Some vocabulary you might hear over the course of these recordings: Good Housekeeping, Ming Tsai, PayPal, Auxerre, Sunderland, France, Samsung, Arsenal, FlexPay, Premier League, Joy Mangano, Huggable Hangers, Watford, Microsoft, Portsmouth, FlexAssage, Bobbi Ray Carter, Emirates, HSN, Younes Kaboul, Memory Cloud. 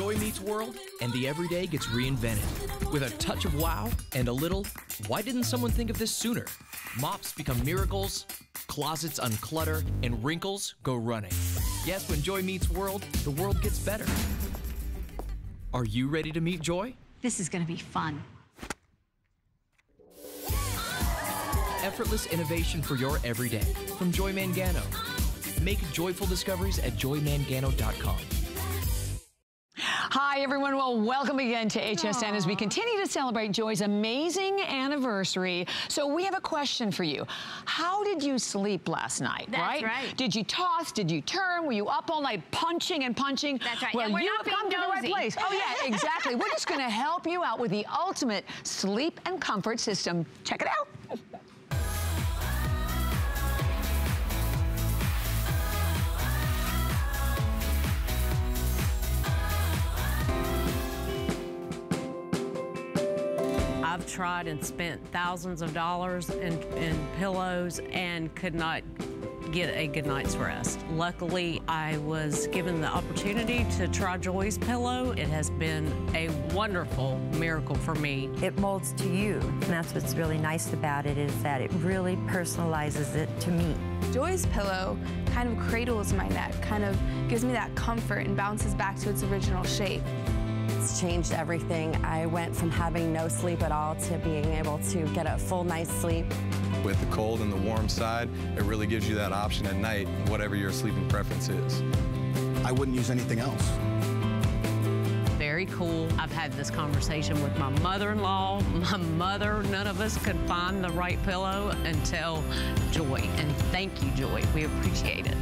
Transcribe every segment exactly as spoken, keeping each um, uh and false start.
Joy meets world, and the everyday gets reinvented. With a touch of wow and a little, why didn't someone think of this sooner? Mops become miracles, closets unclutter, and wrinkles go running. Yes, when Joy meets world, the world gets better. Are you ready to meet Joy? This is gonna be fun. Effortless innovation for your everyday from Joy Mangano. Make joyful discoveries at joy mangano dot com. Hi, everyone. Well, welcome again to H S N. Aww. As we continue to celebrate Joy's amazing anniversary. So we have a question for you. How did you sleep last night, That's right? right. Did you toss? Did you turn? Were you up all night punching and punching? That's right. Well, and we're you not have come nosy. to the right place. Oh, yeah, exactly. We're just going to help you out with the ultimate sleep and comfort system. Check it out. I've tried and spent thousands of dollars in, in pillows and could not get a good night's rest. Luckily, I was given the opportunity to try Joy's pillow. It has been a wonderful miracle for me. It molds to you, and that's what's really nice about it, is that it really personalizes it to me. Joy's pillow kind of cradles my neck, kind of gives me that comfort and bounces back to its original shape. It's changed everything. I went from having no sleep at all to being able to get a full night's sleep. With the cold and the warm side, it really gives you that option at night, whatever your sleeping preference is. I wouldn't use anything else. Very cool. I've had this conversation with my mother-in-law, my mother. None of us could find the right pillow until Joy. And thank you, Joy. We appreciate it.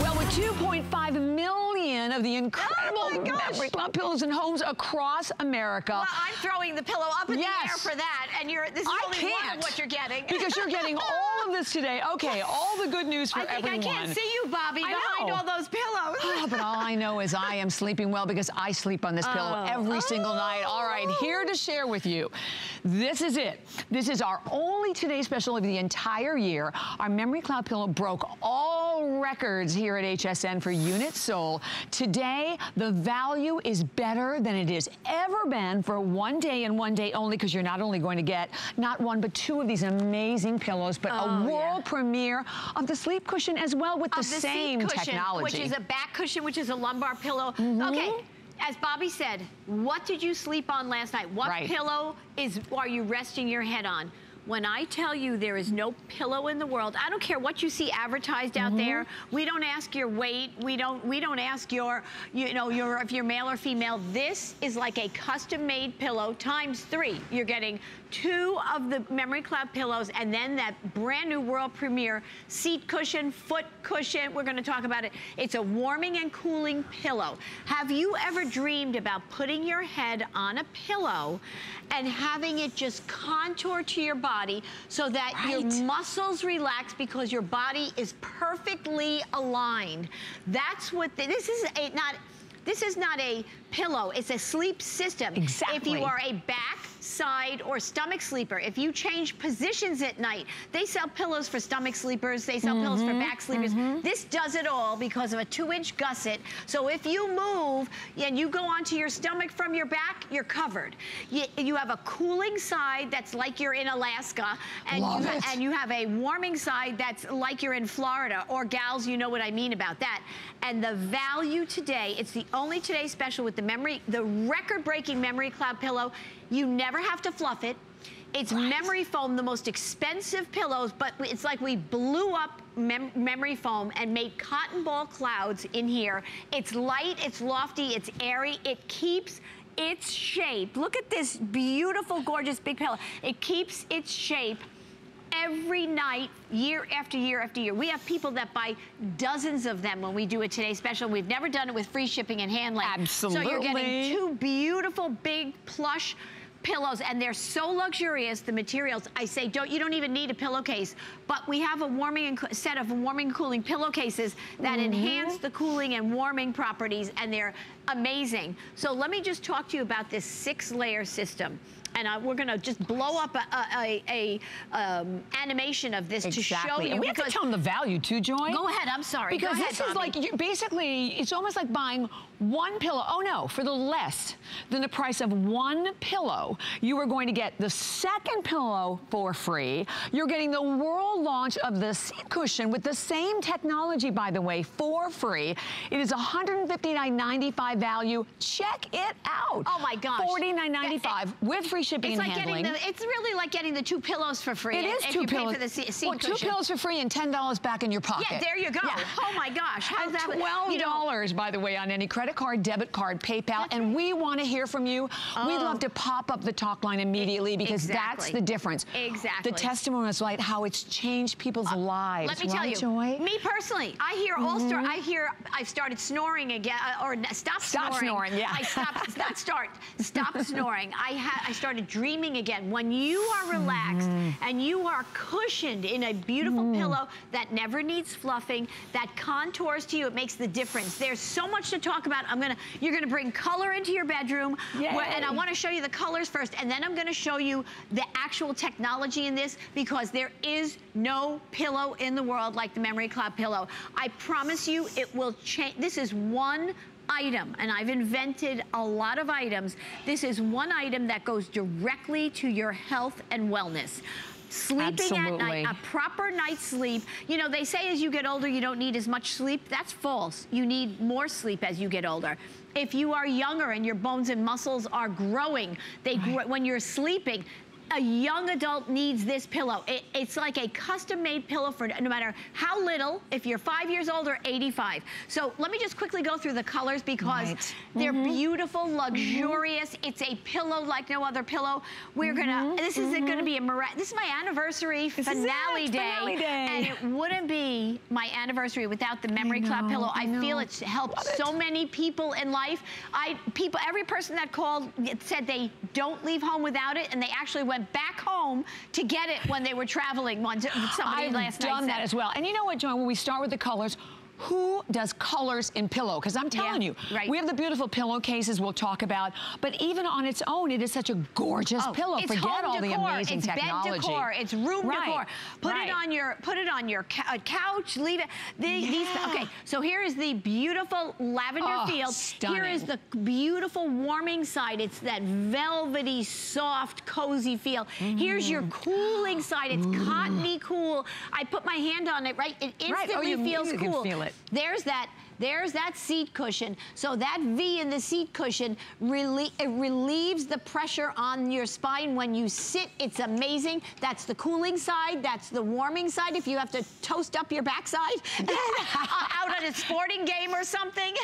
Well, with two point five million of the incredible oh Memory Cloud pillows in homes across America. Well, I'm throwing the pillow up in yes. the air for that, and you're, this is I only can't. one of what you're getting. Because you're getting all of this today. Okay, all the good news for I think everyone. I can't see you, Bobbi, I behind know. all those pillows. Oh, but all I know is I am sleeping well because I sleep on this oh. pillow every oh. single night. All right, here to share with you. This is it. This is our only Today special of the entire year. Our Memory Cloud pillow broke all records here at H S N for units sold. Today, the value is better than it has ever been for one day and one day only, because you're not only going to get not one, but two of these amazing pillows, but oh, a world yeah. premiere of the sleep cushion as well, with the, the same cushion, technology. Which is a back cushion, which is a lumbar pillow. Mm-hmm. Okay. As Bobbi said, what did you sleep on last night? What right. pillow is are you resting your head on? When I tell you there is no pillow in the world, I don't care what you see advertised out mm-hmm. there. We don't ask your weight. We don't. We don't ask your, you know, your if you're male or female. This is like a custom-made pillow times three. You're getting two of the Memory Cloud pillows, and then that brand new world premiere seat cushion, foot cushion. We're going to talk about it. It's a warming and cooling pillow. Have you ever dreamed about putting your head on a pillow and having it just contour to your body? Body so that right. your muscles relax because your body is perfectly aligned. That's what the, this is a not this is not a pillow, it's a sleep system. Exactly. If you are a back, side, or stomach sleeper, if you change positions at night, they sell pillows for stomach sleepers, they sell mm-hmm, pillows for back sleepers. Mm-hmm. This does it all because of a two-inch gusset. So if you move and you go onto your stomach from your back, you're covered. You, you have a cooling side that's like you're in Alaska, and you, and you have a warming side that's like you're in Florida, or gals, you know what I mean about that. And the value today, it's the only Today special with the memory, the record-breaking Memory Cloud pillow. You never have to fluff it. It's right. memory foam, the most expensive pillows, but it's like we blew up mem memory foam and made cotton ball clouds in here. It's light, it's lofty, it's airy, it keeps its shape. Look at this beautiful, gorgeous big pillow. It keeps its shape every night, year after year after year. We have people that buy dozens of them when we do a Today special. We've never done it with free shipping and handling. Absolutely. So you're getting two beautiful, big, plush pillows, and they're so luxurious, the materials. I say, don't you don't even need a pillowcase, but we have a warming and set of warming and cooling pillowcases that mm-hmm. enhance the cooling and warming properties, and they're amazing. So let me just talk to you about this six-layer system. and I, we're gonna just blow up a, a, a, a um, animation of this exactly. to show you. And we have to tell them the value too, Joy. Go ahead, I'm sorry. Because ahead, this Bobbi. Is like, you, basically, it's almost like buying one pillow, oh no, for the less than the price of one pillow, you are going to get the second pillow for free. You're getting the world launch of the seat cushion with the same technology, by the way, for free. It is one hundred fifty-nine ninety-five value. Check it out. Oh my gosh. forty-nine ninety-five with free shipping it's and like handling. Getting the, it's really like getting the two pillows for free. It is if two you pillows. Pay for the seat well, cushion. Two pillows for free and ten dollars back in your pocket. Yeah, there you go. Yeah. Oh my gosh. How's that? twelve dollars, you know, by the way, on any credit card, debit card, PayPal, and right. we want to hear from you. Oh. We'd love to pop up the talk line immediately because exactly. that's the difference. Exactly. The testimony is like how it's changed people's uh, lives. Let me right, tell you, Joy? Me personally, I hear mm-hmm. all star. I hear I've started snoring again, or stop, stop snoring. snoring. Yeah. I stopped. Not start. Stop snoring. I had. I started dreaming again. When you are relaxed mm. and you are cushioned in a beautiful mm. pillow that never needs fluffing, that contours to you, it makes the difference. There's so much to talk about. I'm gonna. You're gonna bring color into your bedroom, where, and I want to show you the colors first, and then I'm gonna show you the actual technology in this because there is no pillow in the world like the Memory Cloud pillow. I promise you, it will change. This is one item, and I've invented a lot of items. This is one item that goes directly to your health and wellness. Sleeping Absolutely. At night, a proper night's sleep. You know, they say as you get older, you don't need as much sleep. That's false. You need more sleep as you get older. If you are younger and your bones and muscles are growing, they grow, when you're sleeping, a young adult needs this pillow. It, it's like a custom-made pillow for no matter how little, if you're five years old or eighty-five. So let me just quickly go through the colors because right. they're mm-hmm. beautiful, luxurious. Mm-hmm. It's a pillow like no other pillow. We're mm-hmm. gonna, this isn't mm-hmm. gonna be a, mirac this is my anniversary this finale, is it, day, finale day. And it wouldn't be my anniversary without the Memory Cloud pillow. I, I feel it's helped Love so it. Many people in life. I, people, every person that called said they don't leave home without it, and they actually went back home to get it when they were traveling. One, somebody I've last done night that said. As well. And you know what, Joy, when we start with the colors, who does colors in pillow? Because I'm telling yeah, you, right. we have the beautiful pillowcases we'll talk about, but even on its own, it is such a gorgeous oh, pillow. Forget home all decor. The amazing it's technology. It's bed decor. It's room right. decor. Put right. it on your put it on your couch. Leave it. The, yeah. these, okay. So here is the beautiful lavender oh, field. Stunning. Here is the beautiful warming side. It's that velvety, soft, cozy feel. Mm. Here's your cooling side. It's mm. cottony cool. I put my hand on it. Right. It instantly right. oh, you, feels you cool. Can feel it. There's that. There's that seat cushion. So that V in the seat cushion relie it relieves the pressure on your spine when you sit. It's amazing. That's the cooling side. That's the warming side. If you have to toast up your backside out at a sporting game or something.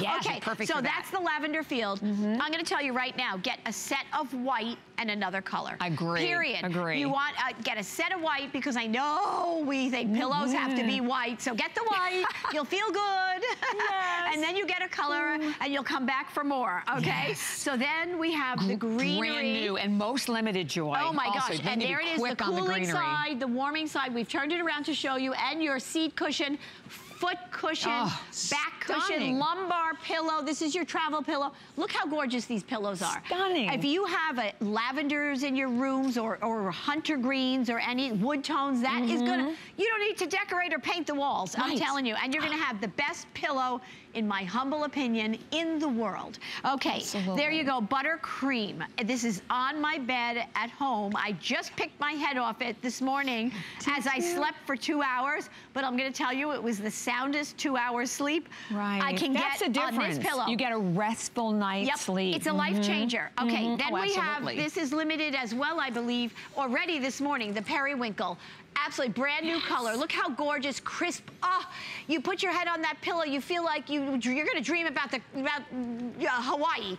Yeah, okay. Perfect. So for that. That's the lavender field. Mm-hmm. I'm going to tell you right now. Get a set of white and another color. Agree. Period. Agree. You want uh, get a set of white because I know we think pillows mm-hmm. have to be white. So get the white. You'll feel good. Yes. And then you get a color Ooh. And you'll come back for more, okay? Yes. So then we have the greenery. Brand new and most limited, Joy. Oh my also, gosh, and there it is, the cooling the side, the warming side. We've turned it around to show you, and your seat cushion, foot cushion, oh, back cushion, stunning. Lumbar pillow. This is your travel pillow. Look how gorgeous these pillows are. Stunning. If you have a, lavenders in your rooms or, or hunter greens or any wood tones, that mm-hmm. is gonna, you don't need to decorate or paint the walls, right. I'm telling you. And you're gonna have the best pillow, in my humble opinion, in the world. Okay, Absolutely. There you go, butter cream. This is on my bed at home. I just picked my head off it this morning Did as you? I slept for two hours, but I'm gonna tell you, it was the same soundest two hours sleep right. I can That's get a difference. On this pillow. You get a restful night's yep. sleep. It's a life changer. Mm-hmm. Okay, mm-hmm. then oh, we absolutely. Have, this is limited as well, I believe, already this morning, the periwinkle. Absolutely brand new yes. color. Look how gorgeous, crisp. Oh, you put your head on that pillow, you feel like you you're gonna dream about the about uh, Hawaii.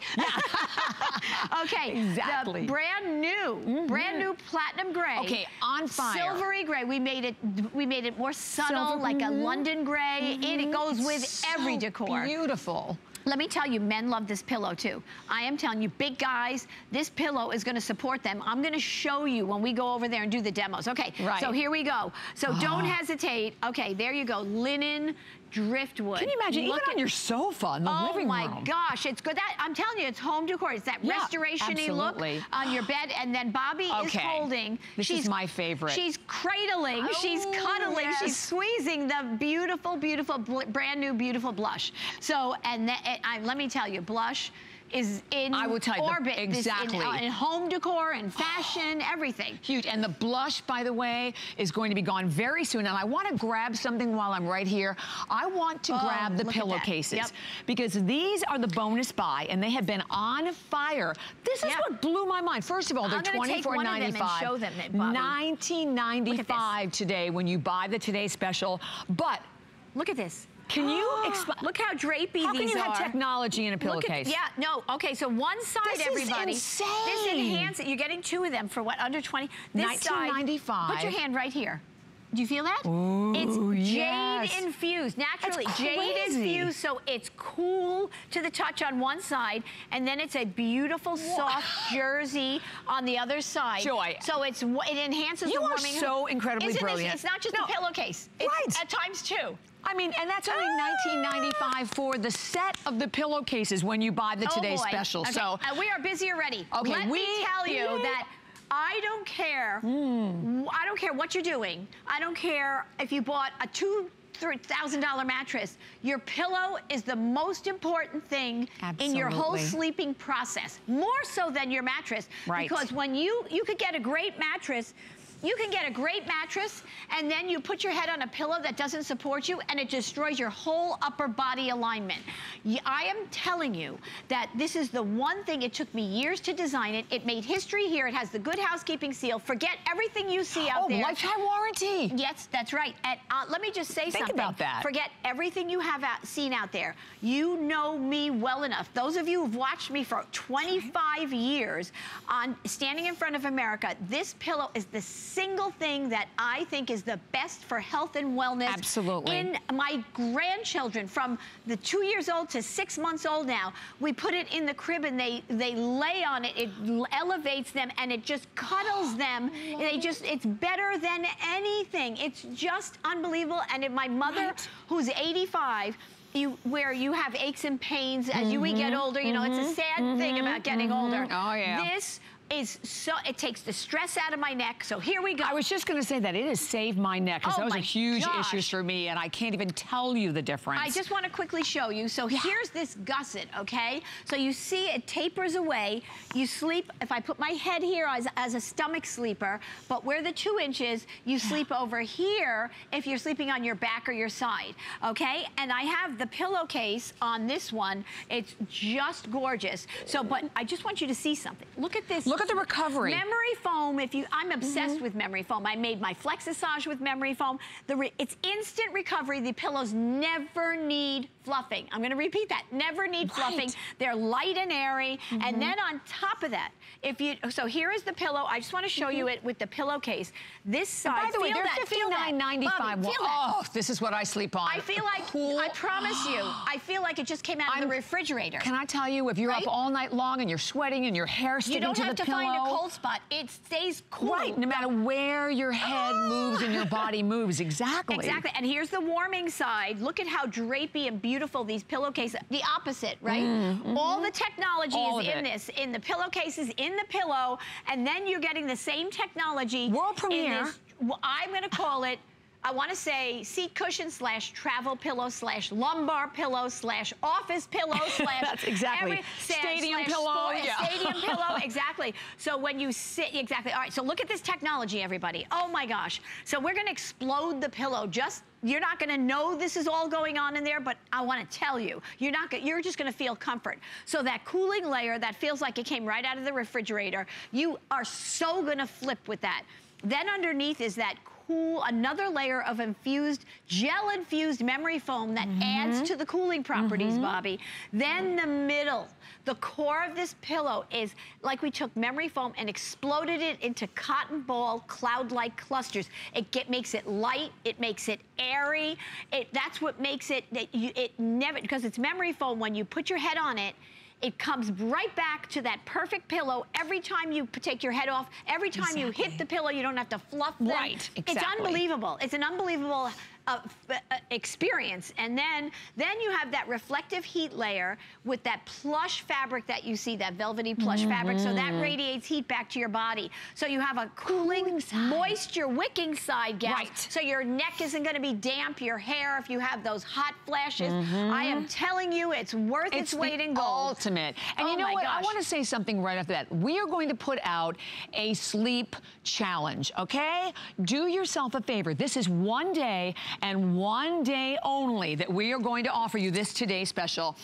okay, exactly. The brand new, mm-hmm. brand new platinum gray. Okay, on fire. Silvery gray. We made it. We made it more subtle, Silver, like mm-hmm. a London gray, mm-hmm. and it goes it's with so every decor. Beautiful. Let me tell you, men love this pillow too. I am telling you, big guys, this pillow is gonna support them. I'm gonna show you when we go over there and do the demos. Okay, right. so here we go. So oh. don't hesitate. Okay, there you go, linen, driftwood. Can you imagine? Look, even on your sofa in the oh living room. Oh my gosh, it's good. That, I'm telling you, it's home decor. It's that yeah, restoration-y look on your bed. And then Bobbi okay. is holding. This she's, is my favorite. She's cradling, oh, she's cuddling, yes. she's squeezing the beautiful, beautiful, brand new, beautiful blush. So, and, that, and I, let me tell you, blush is in I will tell you, orbit. The, exactly. In, uh, in home decor and fashion, oh, everything. Huge. And the blush, by the way, is going to be gone very soon. And I want to grab something while I'm right here. I want to oh, grab the pillowcases. Yep. Because these are the bonus buy, and they have been on fire. This is yep. what blew my mind. First of all, they're twenty-four ninety-five. nineteen ninety-five today when you buy the Today Special. But look at this. Can you explain? Look how drapey how these are. How can you are. have technology in a pillowcase? Yeah, no, okay, so one side, this everybody. This is insane. This enhances it. You're getting two of them for what, under twenty? This nineteen ninety-five. Side, put your hand right here. Do you feel that? Ooh, it's jade yes. infused, naturally. Jade infused, so it's cool to the touch on one side, and then it's a beautiful Whoa. soft jersey on the other side. Joy. So it's it enhances you the warming. You are so incredibly Isn't brilliant. This, it's not just no. a pillowcase. It's right. At times two. I mean, and that's only nineteen ninety-five for the set of the pillowcases when you buy the oh Today boy. Special. Okay. So uh, we are busy already. Okay, Let we, me tell you we, that. I don't care, mm. I don't care what you're doing. I don't care if you bought a two thousand dollar mattress. Your pillow is the most important thing Absolutely. in your whole sleeping process, more so than your mattress. Right. Because when you, you could get a great mattress, you can get a great mattress, and then you put your head on a pillow that doesn't support you, and it destroys your whole upper body alignment. I am telling you that this is the one thing, it took me years to design it. It made history here. It has the Good Housekeeping seal. Forget everything you see out oh, there. Oh, lifetime warranty. Yes, that's right. And uh, let me just say Think something. Think about that. Forget everything you have out, seen out there. You know me well enough. Those of you who've watched me for twenty-five years on Standing in Front of America, this pillow is the same single thing that I think is the best for health and wellness Absolutely. in my grandchildren, from the two years old to six months old now. We put it in the crib and they they lay on it. It elevates them and it just cuddles them. Oh, they just it's better than anything. It's just unbelievable. And if my mother, right. who's eighty-five, You, where you have aches and pains as mm-hmm, you we get older, you know, mm-hmm, it's a sad mm-hmm, thing about getting mm-hmm. older. Oh, yeah. This is so, it takes the stress out of my neck, so here we go. I was just going to say that it has saved my neck, because oh, that was a huge gosh. issue for me, and I can't even tell you the difference. I just want to quickly show you. So yeah. here's this gusset, okay? So you see it tapers away. You sleep, if I put my head here as, as a stomach sleeper, but where the two inches, you sleep over here if you're sleeping on your back or your side, okay? And I have the The pillowcase on this one. It's just gorgeous. So, but I just want you to see something. Look at this. Look at the recovery. Memory foam. If you, I'm obsessed mm-hmm. with memory foam. I made my FlexAssage with memory foam. The re, it's instant recovery. The pillows never need fluffing. I'm going to repeat that. Never need right. fluffing. They're light and airy. Mm-hmm. And then on top of that, if you, so here is the pillow. I just want to show mm-hmm. you it with the pillowcase. This side. And by the way, they're fifty-nine ninety-five. Well, oh, this is what I sleep on. I feel like cool. I promise. you. I feel like it just came out I'm, of the refrigerator. Can I tell you, if you're right? up all night long and you're sweating and your hair sticking to the pillow. You don't have to pillow, find a cold spot. It stays cool. Right, no matter where your head moves and your body moves. Exactly. Exactly. And here's the warming side. Look at how drapey and beautiful these pillowcases are. The opposite, right? Mm-hmm. All the technology all is in this. In the pillowcases, in the pillow, and then you're getting the same technology. World premiere. In this, I'm going to call it, I want to say seat cushion slash travel pillow slash lumbar pillow slash office pillow slash That's exactly. every, stadium slash pillow. Sport, yeah. Stadium pillow, exactly. So when you sit, exactly. All right, so look at this technology, everybody. Oh, my gosh. So we're going to explode the pillow. Just You're not going to know this is all going on in there, but I want to tell you, you're not. You're just going to feel comfort. So that cooling layer that feels like it came right out of the refrigerator, you are so going to flip with that. Then underneath is that cool, another layer of infused, gel-infused memory foam that mm-hmm. adds to the cooling properties, mm-hmm. Bobbi. Then the middle, the core of this pillow is like we took memory foam and exploded it into cotton ball cloud-like clusters. It get, makes it light, it makes it airy. It, that's what makes it, that you, it never, because it's memory foam, when you put your head on it, it comes right back to that perfect pillow every time you take your head off. Every time exactly. you hit the pillow, you don't have to fluff them. Right, exactly. It's unbelievable. It's an unbelievable uh, uh, experience. And then, then you have that reflective heat layer with that plush fabric that you see, that velvety plush mm-hmm. fabric. So that radiates heat back to your body. So you have a cooling, cooling moisture wicking side, gal. Right. So your neck isn't going to be damp, your hair, if you have those hot flashes. Mm-hmm. I am telling you, it's worth its, its weight in gold. Ultimate. And oh you know what? Gosh. I want to say something right after that. We are going to put out a sleep challenge, okay? Do yourself a favor. This is one day and one day only that we are going to offer you this today special.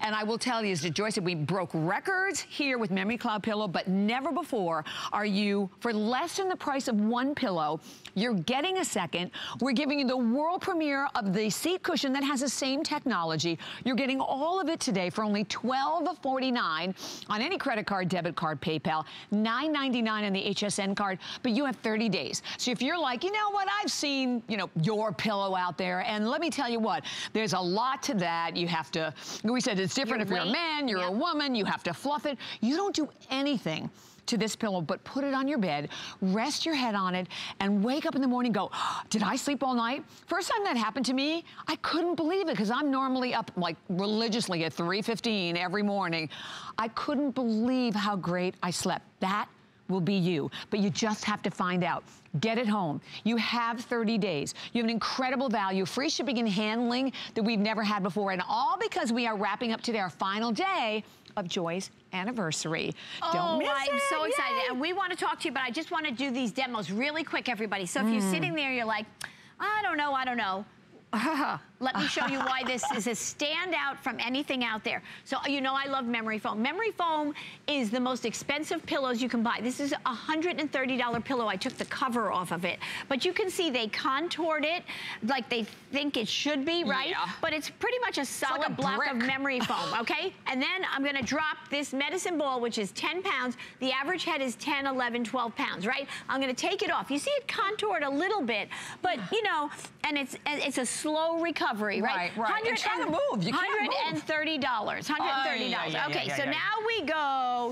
And I will tell you, as Joy said, we broke records here with Memory Cloud Pillow, but never before are you, for less than the price of one pillow, you're getting a second. We're giving you the world premiere of the seat cushion that has the same technology. You're getting all of it today for only twelve forty-nine on any credit card, debit card, PayPal, nine ninety-nine on the H S N card, but you have thirty days. So if you're like, you know what, I've seen, you know, your pillow out there, and let me tell you what, there's a lot to that. You have to, we said it's different if you're a man, you're a woman, you have to fluff it. You don't do anything to this pillow, but put it on your bed, rest your head on it, and wake up in the morning and go, oh, did I sleep all night? First time that happened to me, I couldn't believe it, because I'm normally up like religiously at three fifteen every morning. I couldn't believe how great I slept. That will be you, but you just have to find out. Get it home. You have thirty days. You have an incredible value, free shipping and handling that we've never had before, and all because we are wrapping up today, our final day of Joy's anniversary. Oh, don't miss I'm it. So excited. Yay. And we want to talk to you, but I just want to do these demos really quick, everybody. So if mm. you're sitting there, you're like, I don't know, I don't know. Let me show you why this is a standout from anything out there. So you know I love memory foam. Memory foam is the most expensive pillows you can buy. This is a one hundred thirty dollar pillow. I took the cover off of it. But you can see they contoured it like they think it should be, right? Yeah. But it's pretty much a solid like a block brick. of memory foam, okay? And then I'm going to drop this medicine ball, which is ten pounds. The average head is ten, eleven, twelve pounds, right? I'm going to take it off. You see it contoured a little bit, but you know, and it's, it's a slow recovery, right? Right, right. And try to move. You can't move. one hundred thirty dollars. one hundred thirty dollars. Oh, yeah, yeah, okay, yeah, yeah, so yeah. now we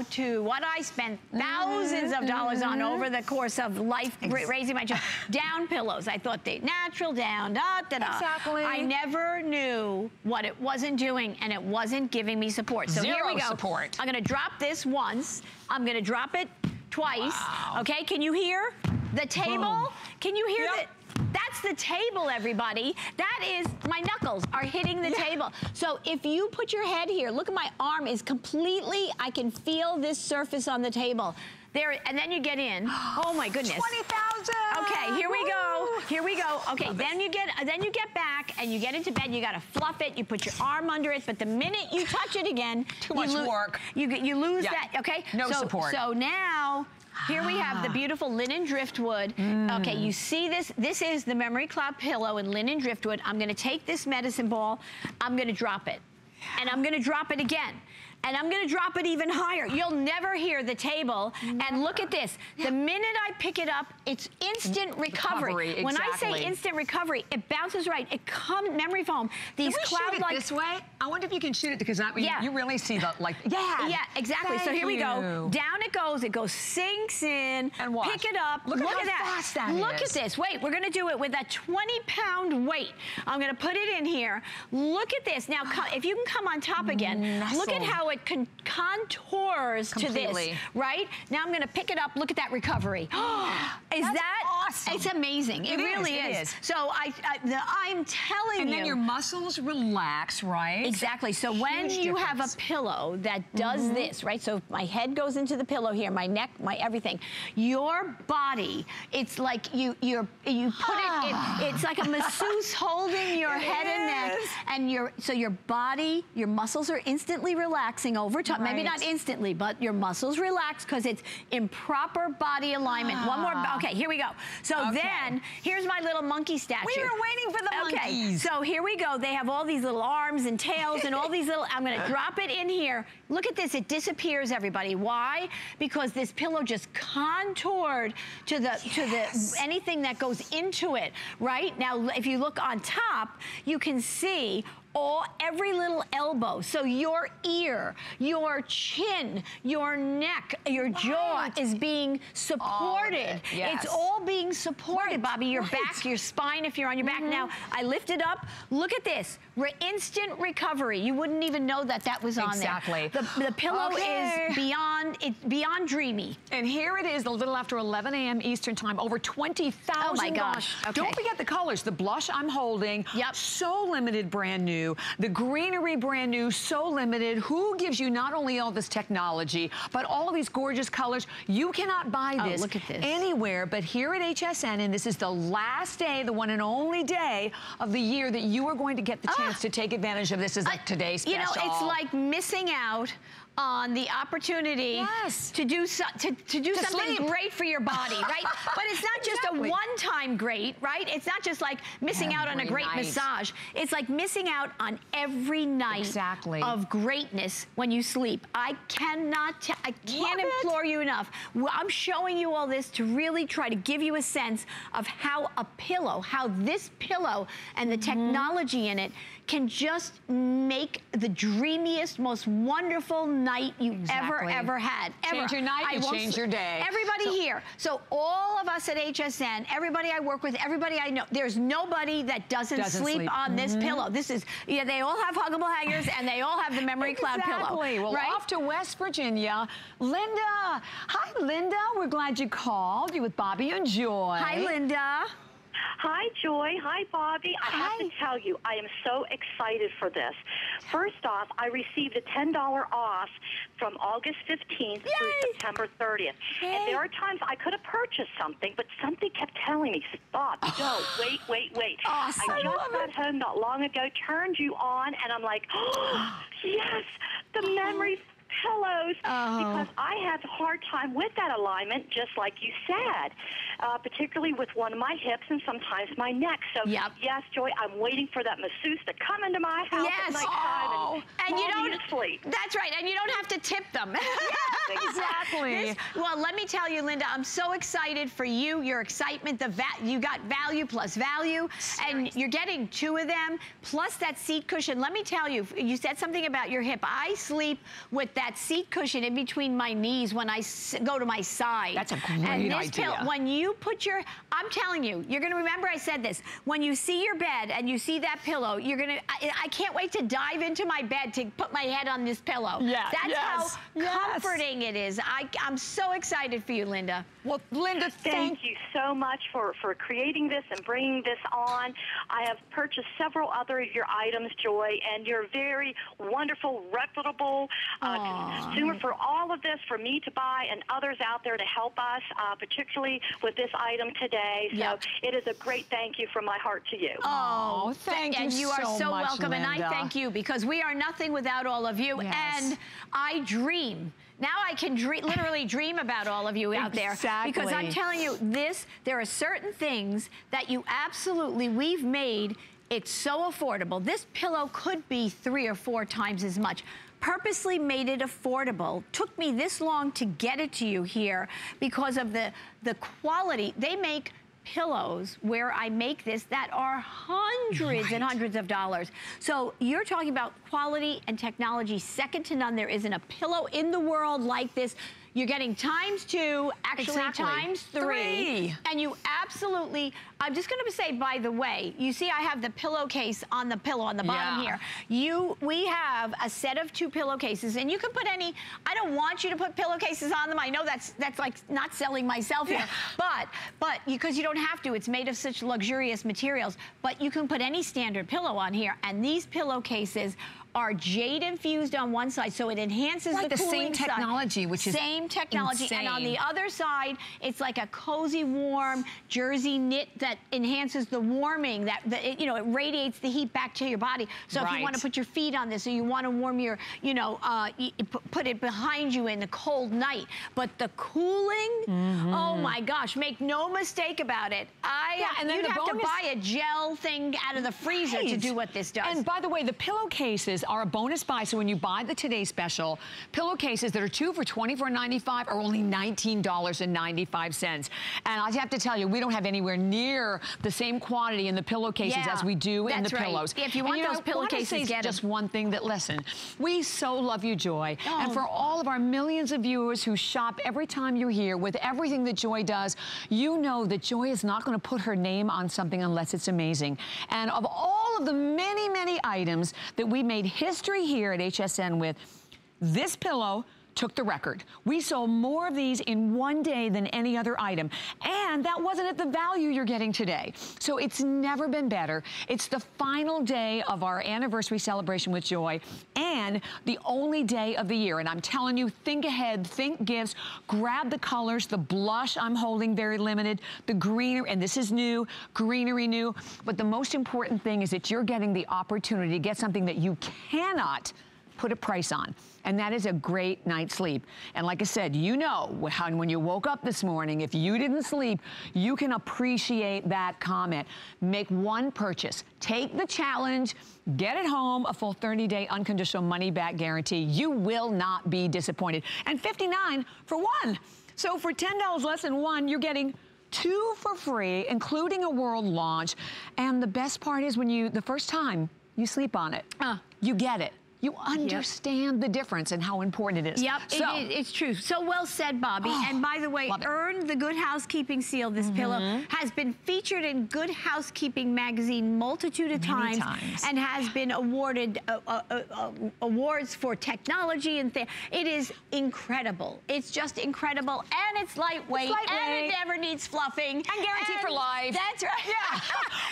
go to what I spent thousands mm-hmm. of dollars on over the course of life, Ex raising my child. Down pillows. I thought they natural down, da, da, da. Exactly. I never knew what it wasn't doing, and it wasn't giving me support. So Zero here we go. Support. I'm going to drop this once. I'm going to drop it twice. Wow. Okay, can you hear the table? Boom. Can you hear yep. the... That's the table, everybody. That is, my knuckles are hitting the yeah. table. So if you put your head here, look at my arm is completely, I can feel this surface on the table. There, and then you get in. Oh my goodness. twenty thousand. Okay, here we Woo. go. Here we go. Okay, Love then it. you get then you get back and you get into bed. You got to fluff it. You put your arm under it, but the minute you touch it again, too much work. You you lose yeah. that. Okay. No so, support. So now. Here we have the beautiful linen driftwood. Mm. Okay, you see this? This is the Memory Cloud Pillow in linen driftwood. I'm going to take this medicine ball. I'm going to drop it. Yeah. And I'm going to drop it again. And I'm going to drop it even higher. You'll never hear the table. Never. And look at this. Yeah. The minute I pick it up, it's instant recovery. recovery exactly. When I say instant recovery, it bounces right. It comes memory foam. These cloud like this way. I wonder if you can shoot it because that yeah. you, you really see the like. Yeah. Yeah. Exactly. Thank so here you. we go. Down it goes. It goes sinks in. And watch. Pick it up. Look, look at, how at that. Fast that look is. at this. Wait. We're going to do it with that twenty pound weight. I'm going to put it in here. Look at this. Now, if you can come on top again. Nestle. Look at how it con contours Completely. to this, right? Now I'm going to pick it up. Look at that recovery. is That's that awesome? It's amazing. It, it really is, is. It is. So I, I the, I'm telling and you. And then your muscles relax, right? Exactly. So Huge when you difference. have a pillow that does mm-hmm. this, right? So my head goes into the pillow here, my neck, my everything. Your body, it's like you you're, you put it, it. It's like a masseuse holding your it head is. and neck, and your so your body, your muscles are instantly relaxed. Over time, right. maybe not instantly, but your muscles relax because it's improper body alignment. Ah. One more, okay, here we go. So okay. then, here's my little monkey statue. We were waiting for the monkeys. Okay, so here we go. They have all these little arms and tails and all these little, I'm gonna drop it in here. Look at this, it disappears, everybody. Why? Because this pillow just contoured to the, yes. to the anything that goes into it, right? Now, if you look on top, you can see all, every little elbow. So your ear, your chin, your neck, your right. jaw is being supported. It. Yes. It's all being supported, right. Bobbi. Your right. back, your spine, if you're on your back. Mm-hmm. Now, I lift it up. Look at this. Re instant recovery. You wouldn't even know that that was on exactly. there. Exactly. The, the pillow okay. is beyond, it's beyond dreamy. And here it is, a little after eleven A M Eastern time, over twenty thousand. Oh my gosh. Okay. Don't forget the colors. The blush I'm holding, yep. so limited, brand new. The greenery, brand new, so limited. Who gives you not only all this technology, but all of these gorgeous colors? You cannot buy this, oh, look at this. anywhere but here at H S N, and this is the last day, the one and only day of the year that you are going to get the chance ah. to take advantage of this as like today's special. You know, it's like missing out on the opportunity yes. to do so, to, to do to something sleep. great for your body, right? But it's not just exactly. a one-time great, right? It's not just like missing every out on a great night. massage. It's like missing out on every night exactly. of greatness when you sleep. I cannot, t I can't Love implore it. you enough. Well, I'm showing you all this to really try to give you a sense of how a pillow, how this pillow and the mm-hmm. technology in it can just make the dreamiest, most wonderful night you exactly. ever, ever had. Ever. Change your night, you change your day. Everybody so, here. So all of us at H S N, everybody I work with, everybody I know, there's nobody that doesn't, doesn't sleep, sleep on mm-hmm. this pillow. This is, yeah, they all have Huggable Hangers and they all have the Memory exactly. Cloud pillow. Exactly. Well, right? off to West Virginia. Linda. Hi, Linda. We're glad you called. You're with Bobbi and Joy. Hi, Linda. Hi, Joy. Hi, Bobbi. I Hi. have to tell you, I am so excited for this. First off, I received a ten dollar off from August fifteenth Yay. through September thirtieth. Yay. And there are times I could have purchased something, but something kept telling me, stop, no, wait, wait, wait. Awesome. I just got home not long ago, turned you on, and I'm like, oh, yes, the oh. memory pillows, oh. because I have a hard time with that alignment, just like you said, uh, particularly with one of my hips and sometimes my neck. So, yep. yes, Joy, I'm waiting for that masseuse to come into my house yes. at nighttime oh. and, and you don't sleep. That's right, and you don't have to tip them. Yes, exactly. This, well, let me tell you, Linda, I'm so excited for you, your excitement, the va you got value plus value, Seriously. and you're getting two of them, plus that seat cushion. Let me tell you, you said something about your hip. I sleep with that seat cushion in between my knees when I s go to my side. That's a great and this idea. Pill, when you put your, I'm telling you, you're going to remember I said this. When you see your bed and you see that pillow, you're going to, I can't wait to dive into my bed to put my head on this pillow. Yeah, That's yes, how yes. comforting it is. I, I'm so excited for you, Linda. Well, Linda, thank, thank you so much for, for creating this and bringing this on. I have purchased several other of your items, Joy, and you're very wonderful, reputable, uh, consumer for all of this, for me to buy and others out there to help us, uh, particularly with this item today. So yep. it is a great thank you from my heart to you. Oh, thank th you, and you so are so much, welcome, Linda. And I thank you because we are nothing without all of you. Yes. And I dream. Now I can dream, literally dream about all of you out exactly. there. Because I'm telling you, this, there are certain things that you absolutely, we've made, it's so affordable. This pillow could be three or four times as much. Purposely made it affordable. Took me this long to get it to you here because of the the quality. They make pillows where I make this that are hundreds right. and hundreds of dollars. So you're talking about quality and technology second to none. There isn't a pillow in the world like this. You're getting times two, actually exactly. times three, three. And you absolutely, I'm just gonna say, by the way, you see I have the pillowcase on the pillow on the bottom yeah. here. You, we have a set of two pillowcases and you can put any, I don't want you to put pillowcases on them. I know that's that's like not selling myself here, yeah. but, but because you don't have to, it's made of such luxurious materials, but you can put any standard pillow on here, and these pillowcases are jade infused on one side, so it enhances like the, the cooling same technology, side. which is same technology, insane. And on the other side, it's like a cozy, warm jersey knit that enhances the warming. That, that it, you know, it radiates the heat back to your body. So right. if you want to put your feet on this, or you want to warm your, you know, uh, you put it behind you in the cold night. But the cooling, mm-hmm. oh my gosh, make no mistake about it. I yeah, and then you'd the have bonus... to buy a gel thing out of the freezer right. to do what this does. And by the way, the pillowcases are a bonus buy. So when you buy the Today Special, pillowcases that are two for twenty-four ninety-five are only nineteen ninety-five. And I have to tell you, we don't have anywhere near the same quantity in the pillowcases yeah, as we do in the right. pillows. Yeah, if you want and, you those know, pillowcases, get just them. One thing that, listen, we so love you, Joy. Oh. And for all of our millions of viewers who shop every time you're here, with everything that Joy does, you know that Joy is not going to put her name on something unless it's amazing. And of all of the many, many items that we made history here at H S N with, this pillow took the record. We sold more of these in one day than any other item. And that wasn't at the value you're getting today. So it's never been better. It's the final day of our anniversary celebration with Joy and the only day of the year. And I'm telling you, think ahead, think gifts, grab the colors, the blush I'm holding very limited, the greenery, and this is new, greenery new. But the most important thing is that you're getting the opportunity to get something that you cannot put a price on. And that is a great night's sleep. And like I said, you know, when you woke up this morning, if you didn't sleep, you can appreciate that comment. Make one purchase. Take the challenge. Get it home. A full thirty day unconditional money-back guarantee. You will not be disappointed. And fifty-nine dollars for one. So for ten dollars less than one, you're getting two for free, including a world launch. And the best part is when you, the first time, you sleep on it. Uh, you get it. You understand yep. the difference and how important it is. Yep, so, it, it, it's true. So well said, Bobbi. Oh, and by the way, earned the Good Housekeeping seal. This mm-hmm. pillow has been featured in Good Housekeeping magazine multitude of times, times and has been awarded uh, uh, uh, awards for technology and things. It is incredible. It's just incredible, and it's lightweight, it's lightweight. and it never needs fluffing. And guaranteed and for life. That's right. Yeah.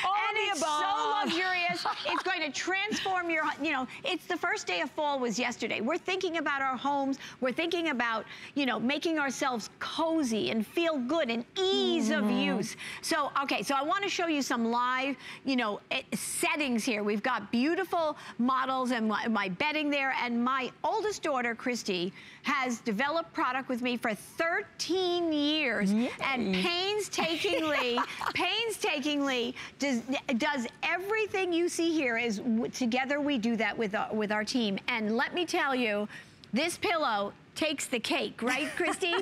All and the it's above. So luxurious. It's going to transform your, you know, it's the first First day of fall was yesterday. We're thinking about our homes. We're thinking about, you know, making ourselves cozy and feel good and ease mm-hmm. of use. So, okay, so I want to show you some live, you know, settings here. We've got beautiful models and my, my bedding there. And my oldest daughter, Christy, has developed product with me for thirteen years. Yay. And painstakingly, painstakingly does, does everything you see here is together we do that with our, with our team. And let me tell you, this pillow takes the cake, right, Christy?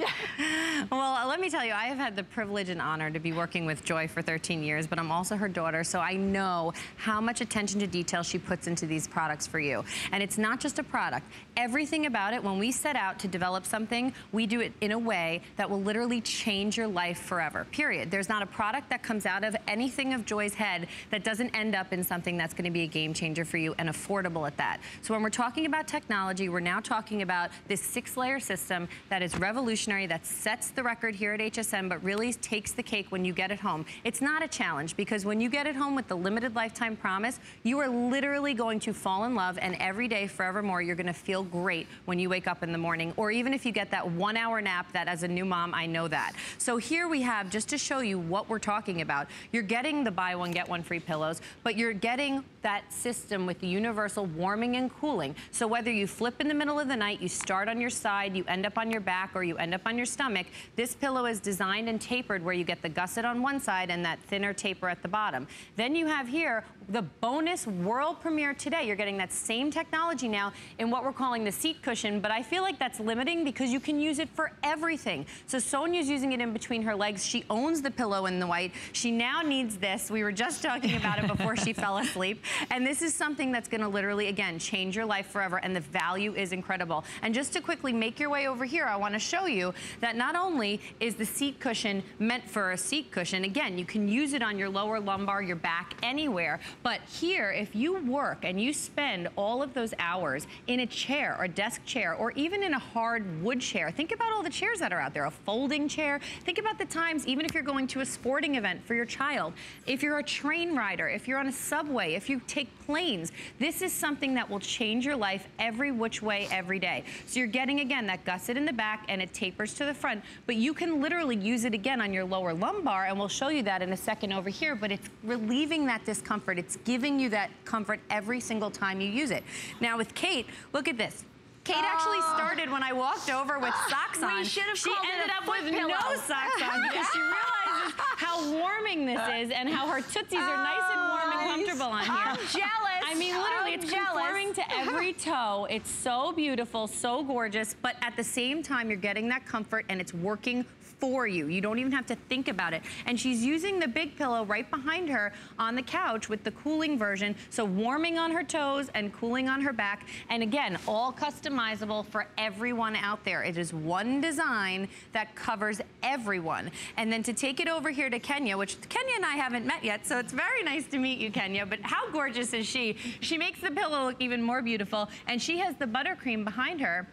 Well, let me tell you, I have had the privilege and honor to be working with Joy for thirteen years, but I'm also her daughter, so I know how much attention to detail she puts into these products for you. And it's not just a product. Everything about it, when we set out to develop something, we do it in a way that will literally change your life forever, period. There's not a product that comes out of anything of Joy's head that doesn't end up in something that's gonna be a game changer for you and affordable at that. So when we're talking about technology, we're now talking about this six-layer system that is revolutionary, that sets the record here at H S N, but really takes the cake when you get it home. It's not a challenge, because when you get it home with the limited lifetime promise, you are literally going to fall in love, and every day forevermore you're going to feel great when you wake up in the morning, or even if you get that one hour nap that as a new mom I know that. So here we have, just to show you what we're talking about, you're getting the buy one get one free pillows, but you're getting that system with the universal warming and cooling. So whether you flip in the middle of the night, you start on your side, you end up on your back, or you end up on your stomach, this pillow is designed and tapered where you get the gusset on one side and that thinner taper at the bottom. Then you have here the bonus world premiere today. You're getting that same technology now in what we're calling the seat cushion, but I feel like that's limiting because you can use it for everything. So Sonia's using it in between her legs. She owns the pillow in the white. She now needs this. We were just talking about it before she fell asleep. And this is something that's going to literally, again, change your life forever, and the value is incredible. And just to quickly make your way over here, I want to show you that not only is the seat cushion meant for a seat cushion, again, you can use it on your lower lumbar, your back, anywhere. But here, if you work and you spend all of those hours in a chair or desk chair, or even in a hard wood chair, think about all the chairs that are out there, a folding chair. Think about the times, even if you're going to a sporting event for your child, if you're a train rider, if you're on a subway, if you take planes, this is something that will change your life every which way, every day. So you're getting, again, that gusset in the back and it tapers to the front, but you can literally use it again on your lower lumbar, and we'll show you that in a second over here, but it's relieving that discomfort. It's giving you that comfort every single time you use it. Now with Kate, look at this. Kate actually started when I walked over with socks on. We should have she called ended it up with pillow. No socks on, because she realizes how warming this is and how her tootsies are nice and warm and comfortable on here. I'm jealous. I I mean, literally, I'm it's jealous. conforming to every toe. It's so beautiful, so gorgeous, but at the same time, you're getting that comfort and it's working for you. You don't even have to think about it. And she's using the big pillow right behind her on the couch with the cooling version, so warming on her toes and cooling on her back. And again, all customizable for everyone out there. It is one design that covers everyone. And then to take it over here to Kenya, which Kenya and I haven't met yet, so it's very nice to meet you, Kenya, but how gorgeous is she? She makes the pillow look even more beautiful, and she has the buttercream behind her.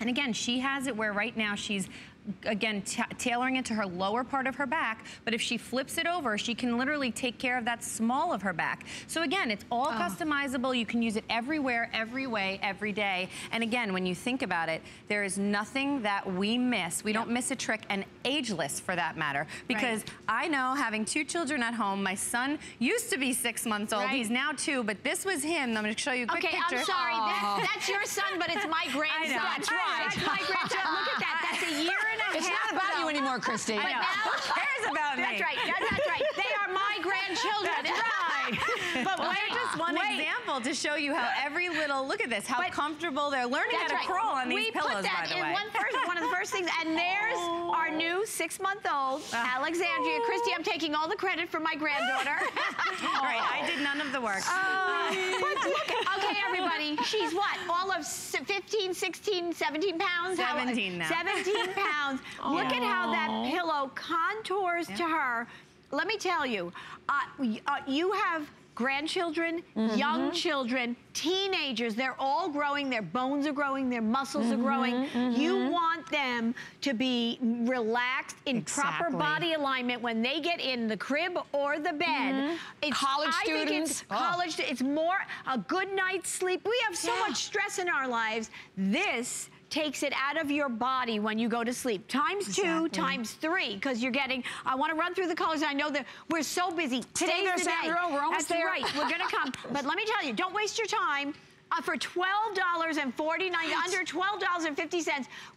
And again, she has it where right now she's again, t tailoring it to her lower part of her back, but if she flips it over, she can literally take care of that small of her back. So again, it's all oh. customizable. You can use it everywhere, every way, every day. And again, when you think about it, there is nothing that we miss. We yep. don't miss a trick, and ageless for that matter, because right. I know, having two children at home, my son used to be six months old. Right. He's now two, but this was him. I'm going to show you a quick okay, picture. Okay, I'm sorry. That, that's your son, but it's my grandson. That's right. That's my grandson. Look at that. That's a year. It's not about you anymore, Christy. But now it cares about me. That's right. That's, that's right. They are my grandchildren. That's right. But well, wait, just one wait. example to show you how every little, look at this, how but comfortable they're learning how to right. crawl on these we pillows, put that by the in way. One, first, one of the first things, and there's oh. our new six-month-old, oh. Alexandria. Oh. Christy, I'm taking all the credit for my granddaughter. All right, I did none of the work. Uh, but look, okay, everybody, she's what? All of fifteen, sixteen, seventeen pounds? seventeen now. seventeen pounds. Oh. Look at how that pillow contours yeah. to her. Let me tell you, uh, uh, you have grandchildren, mm-hmm. young children, teenagers. They're all growing. Their bones are growing. Their muscles mm-hmm. are growing. Mm-hmm. You want them to be relaxed in exactly. proper body alignment when they get in the crib or the bed. Mm-hmm. It's, college I students. Think it's oh. college. It's more a good night's sleep. We have so yeah. much stress in our lives. This takes it out of your body when you go to sleep. Times exactly. two, times three, because you're getting, I want to run through the colors. I know that we're so busy. Today, Today there's the day. We're almost That's there. Right. We're going to come. But let me tell you, don't waste your time. Uh, for twelve forty-nine, under twelve fifty,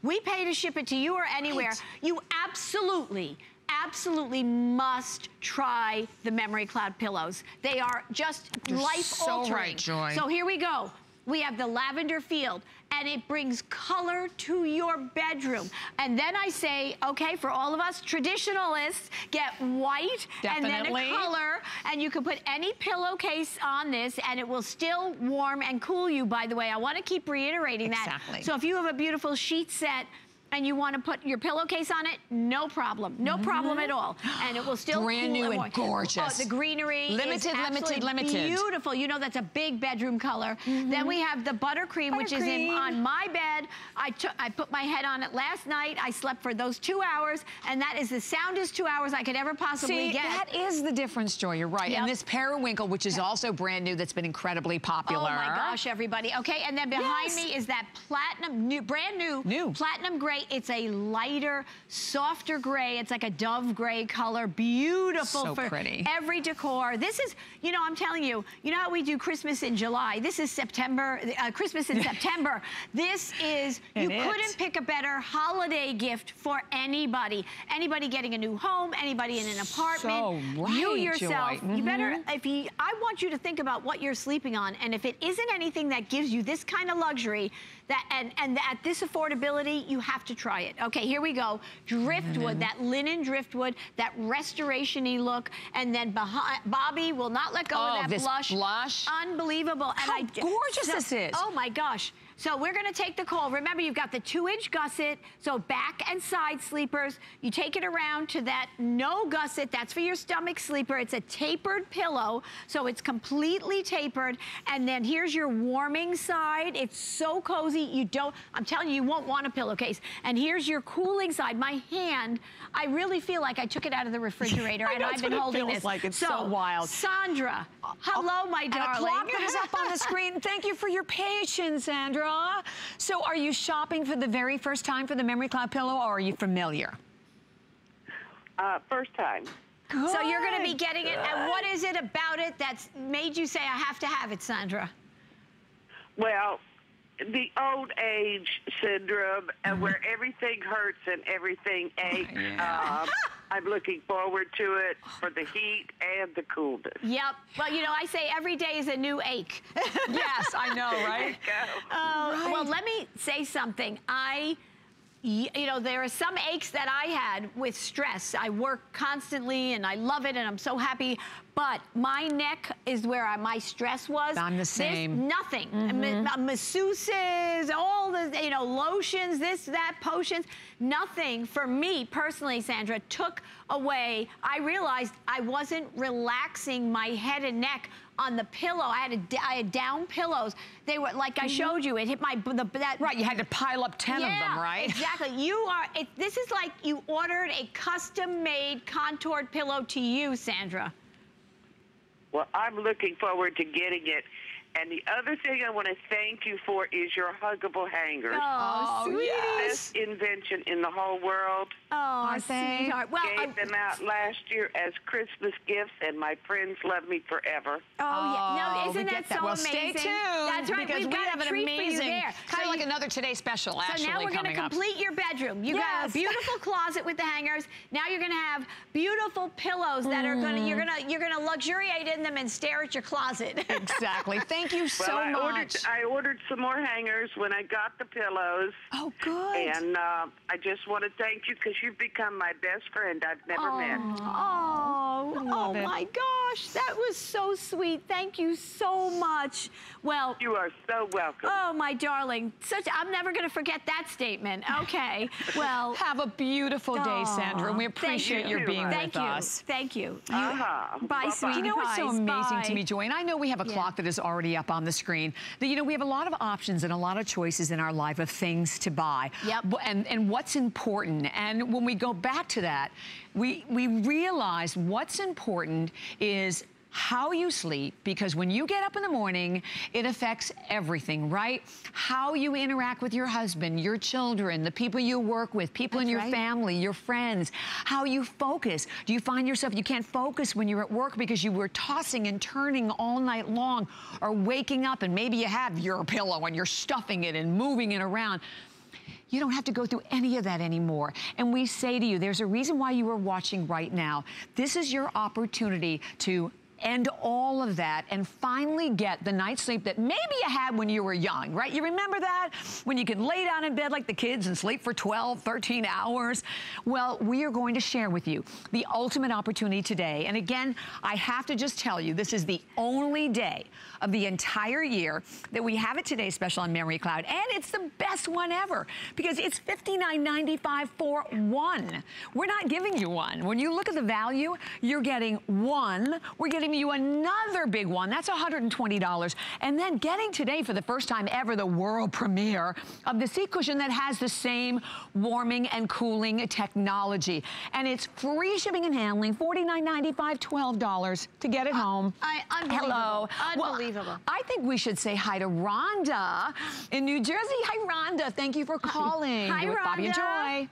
we pay to ship it to you or anywhere. Right. You absolutely, absolutely must try the Memory Cloud pillows. They are just life-altering. So right, Joy. So here we go. We have the lavender field, and it brings color to your bedroom. And then I say, okay, for all of us traditionalists, get white Definitely. and then a color, and you can put any pillowcase on this, and it will still warm and cool you, by the way. I want to keep reiterating that. Exactly. So if you have a beautiful sheet set, and you want to put your pillowcase on it, no problem. No mm-hmm. problem at all. And it will still brand new and, and gorgeous. Oh, the greenery limited, is limited, limited. beautiful. You know that's a big bedroom color. Mm-hmm. Then we have the buttercream, butter which cream. is in, on my bed. I, took, I put my head on it last night. I slept for those two hours, and that is the soundest two hours I could ever possibly See, get. that is the difference, Joy. You're right. Yep. And this periwinkle, which is also brand new, that's been incredibly popular. Oh my gosh, everybody. Okay, and then behind yes. me is that platinum, new, brand new, new. platinum gray. It's a lighter, softer gray. It's like a dove gray color. Beautiful so for pretty. every decor. This is, you know, I'm telling you, you know how we do Christmas in July? This is September, uh, Christmas in September. This is, you it couldn't is. pick a better holiday gift for anybody. Anybody getting a new home, anybody in an apartment. So right, you yourself, Joy. Mm-hmm. you better, if you, I want you to think about what you're sleeping on, and if it isn't anything that gives you this kind of luxury, that and, and at this affordability, you have to try it. Okay, here we go. Driftwood, mm-hmm. that linen driftwood, that restoration-y look, and then behind, Bobbi will not let go oh, of that this blush. blush. Unbelievable. And How I, gorgeous so, this is. Oh my gosh. So we're gonna take the call. Remember, you've got the two-inch gusset, so back and side sleepers. You take it around to that no gusset, that's for your stomach sleeper. It's a tapered pillow, so it's completely tapered. And then here's your warming side. It's so cozy, you don't, I'm telling you, you won't want a pillowcase. And here's your cooling side. My hand, I really feel like I took it out of the refrigerator, and I've been holding this. Like. It's so, so wild. Sandra, hello, my darling. A clock comes up on the screen. Thank you for your patience, Sandra. So are you shopping for the very first time for the Memory Cloud pillow, or are you familiar? Uh, first time. Good. So you're going to be getting Good. it, and what is it about it that's made you say, I have to have it, Sandra? Well, the old age syndrome, mm-hmm. where everything hurts and everything aches. Oh, yeah. uh, I'm looking forward to it for the heat and the coolness. Yep. Well, you know, I say every day is a new ache. Yes, I know, right? Oh, uh, right. Well, let me say something. I, you know, there are some aches that I had with stress. I work constantly and I love it and I'm so happy. But my neck is where I, my stress was. I'm the same. There's nothing. Mm-hmm. Masseuses, all the, you know, lotions, this, that, potions. Nothing for me personally, Sandra, took away. I realized I wasn't relaxing my head and neck on the pillow. I had a, I had down pillows. They were, like I showed you, it hit my, the, that. Right, you had to pile up ten yeah, of them, right? Exactly. You are, it, this is like you ordered a custom-made contoured pillow to you, Sandra. Well, I'm looking forward to getting it. And the other thing I want to thank you for is your Huggable Hangers. Oh, sweetie. Best invention in the whole world. Oh, thanks. Well, Gave I... them out last year as Christmas gifts, and my friends love me forever. Oh, yeah. No, isn't that, that so well, amazing? Stay tuned. That's right. Because We've we got have a treat an amazing, for you there. Kind so of like you, another Today Special, actually, So now we're going to complete up. your bedroom. You yes. got a beautiful closet with the hangers. Now you're going to have beautiful pillows that mm. are going to, you're going to, you're going to luxuriate in them and stare at your closet. Exactly. Thank Thank you so well, I much. Ordered, I ordered some more hangers when I got the pillows. Oh, good. And uh, I just want to thank you because you've become my best friend I've never oh, met. Oh, oh my it. gosh. That was so sweet. Thank you so much. Well, you are so welcome. Oh, my darling. Such, I'm never going to forget that statement. Okay. Well, have a beautiful day, Sandra. We appreciate you your being thank with you. us. Thank you. Thank you. Uh-huh. Bye, Bye-bye. sweetie. You know what's so amazing Bye. to me, Joy? And I know we have a yeah. clock that is already up on the screen. That, you know, we have a lot of options and a lot of choices in our life of things to buy. Yep. And, and what's important. And when we go back to that, we, we realize what's important is how you sleep, because when you get up in the morning, it affects everything, right? How you interact with your husband, your children, the people you work with, people That's in your right. family, your friends, how you focus. Do you find yourself, you can't focus when you're at work because you were tossing and turning all night long, or waking up and maybe you have your pillow and you're stuffing it and moving it around. You don't have to go through any of that anymore. And we say to you, there's a reason why you are watching right now. This is your opportunity to end all of that and finally get the night's sleep that maybe you had when you were young, right? You remember that? When you could lay down in bed like the kids and sleep for twelve, thirteen hours? Well, we are going to share with you the ultimate opportunity today. And again, I have to just tell you, this is the only day of the entire year that we have a Today Special on Memory Cloud. And it's the best one ever because it's fifty-nine ninety-five for one. We're not giving you one. When you look at the value, you're getting one. We're getting you another big one. That's one hundred twenty dollars. And then getting today for the first time ever the world premiere of the seat cushion that has the same warming and cooling technology. And it's free shipping and handling, forty-nine ninety-five, twelve dollars to get it uh, home. I, unbelievable. Hello. Unbelievable. Well, I think we should say hi to Rhonda in New Jersey. Hi, Rhonda. Thank you for calling. Hi, You're Rhonda. With Bobbi and Joy.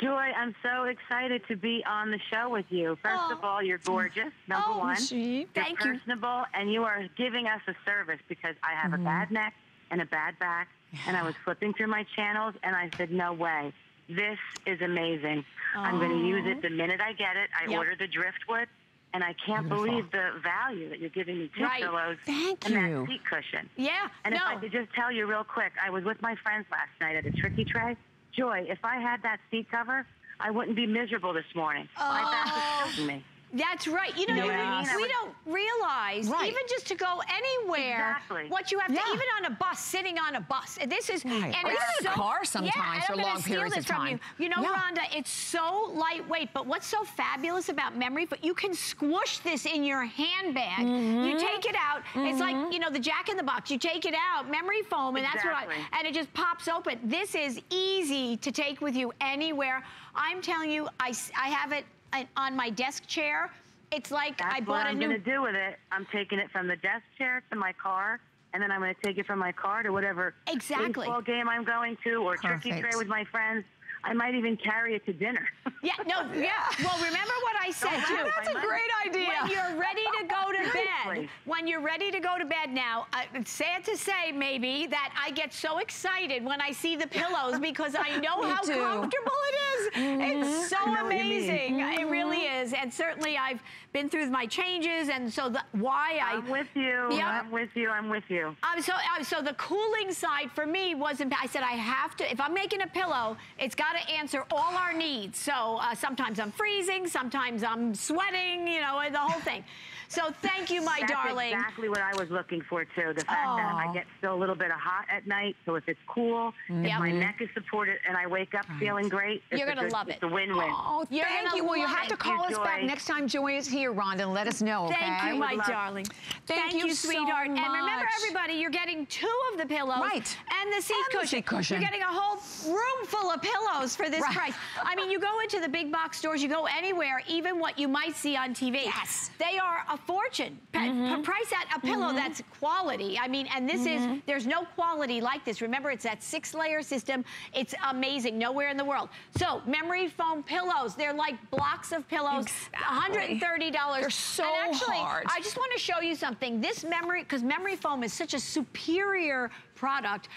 Joy, I'm so excited to be on the show with you. First oh. of all, you're gorgeous, number oh, one. Gee. You're Thank personable, you. and you are giving us a service because I have mm. a bad neck and a bad back, yeah. and I was flipping through my channels, and I said, no way. This is amazing. Oh. I'm going to use it the minute I get it. I yep. ordered the driftwood, and I can't Beautiful. believe the value that you're giving me. Two right. pillows Thank and you. that seat cushion. Yeah, And no. if I could just tell you real quick, I was with my friends last night at a Tricky Tray. Joy, if I had that seat cover, I wouldn't be miserable this morning. Oh. My back was killing me. That's right. You know, yes. we don't realize, right. even just to go anywhere, exactly. what you have yeah. to, even on a bus, sitting on a bus. This is, right. and or it's so, in a car sometimes yeah, for long periods of time. You. you know, yeah. Rhonda, it's so lightweight, but what's so fabulous about memory, but you can squish this in your handbag. Mm-hmm. You take it out. Mm-hmm. It's like, you know, the Jack in the Box. You take it out, memory foam, and exactly. that's what I, and it just pops open. This is easy to take with you anywhere. I'm telling you, I, I have it. And on my desk chair, it's like That's I bought a I'm new. That's what I'm gonna do with it. I'm taking it from the desk chair to my car, and then I'm gonna take it from my car to whatever exactly. baseball game I'm going to, or Perfect. Tricky Tray with my friends. I might even carry it to dinner. Yeah, no, yeah. Well, remember what I said too. That's a great idea. When you're ready to go to bed, when you're ready to go to bed now, uh, it's sad to say maybe that I get so excited when I see the pillows because I know how too. comfortable it is. Mm-hmm. It's so amazing. Mm-hmm. It really is. And certainly I've been through my changes, and so the, why I... I'm with you. Yep. I'm with you. I'm with you. Um, so, um, so the cooling side for me wasn't... I said I have to... If I'm making a pillow, it's got to answer all our needs. So uh, sometimes I'm freezing, sometimes I'm sweating, you know, the whole thing. So thank you, my That's darling. That's exactly what I was looking for, too. The fact oh. that I get still a little bit of hot at night, so if it's cool, mm-hmm. if my neck is supported and I wake up right. feeling great, it's You're going to love it. It's a win-win. Oh, You're thank you. Well, you have to call us Joy. back next time Joy is here, Rhonda, and let us know, okay? Thank you, my darling. Thank, thank you, sweetheart. So and remember, everybody, you're getting two of the pillows right. and the seat and cushion. The seat cushion. You're getting a whole room full of pillows for this right. price. I mean, you go into the big box stores, you go anywhere, even what you might see on T V. Yes. They are a fortune. Mm-hmm. Price at a pillow mm-hmm. that's quality. I mean, and this mm-hmm. is, there's no quality like this. Remember, it's that six-layer system. It's amazing. Nowhere in the world. So, memory foam pillows. They're like blocks of pillows. Exactly. one hundred thirty dollars. They're so and actually, hard. I just want to show you something. This memory, because memory foam is such a superior product.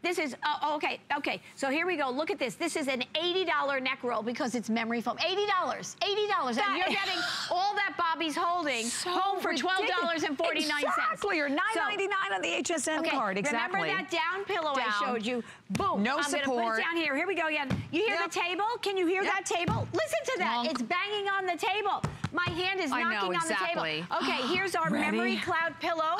This is, oh, okay, okay. So here we go. Look at this. This is an eighty dollar neck roll because it's memory foam. eighty dollars. eighty dollars. That and you're getting all that Bobby's holding so home for twelve dollars and forty-nine cents. Exactly, or nine ninety-nine so, on the H S N okay, card. Exactly. Remember that down pillow down. I showed you? Boom. No I'm support. I'm going to put it down here. Here we go again. You hear yep. the table? Can you hear yep. that table? Listen to that. Monk. It's banging on the table. My hand is knocking I know, exactly. on the table. Okay, here's our Ready? Memory Cloud pillow.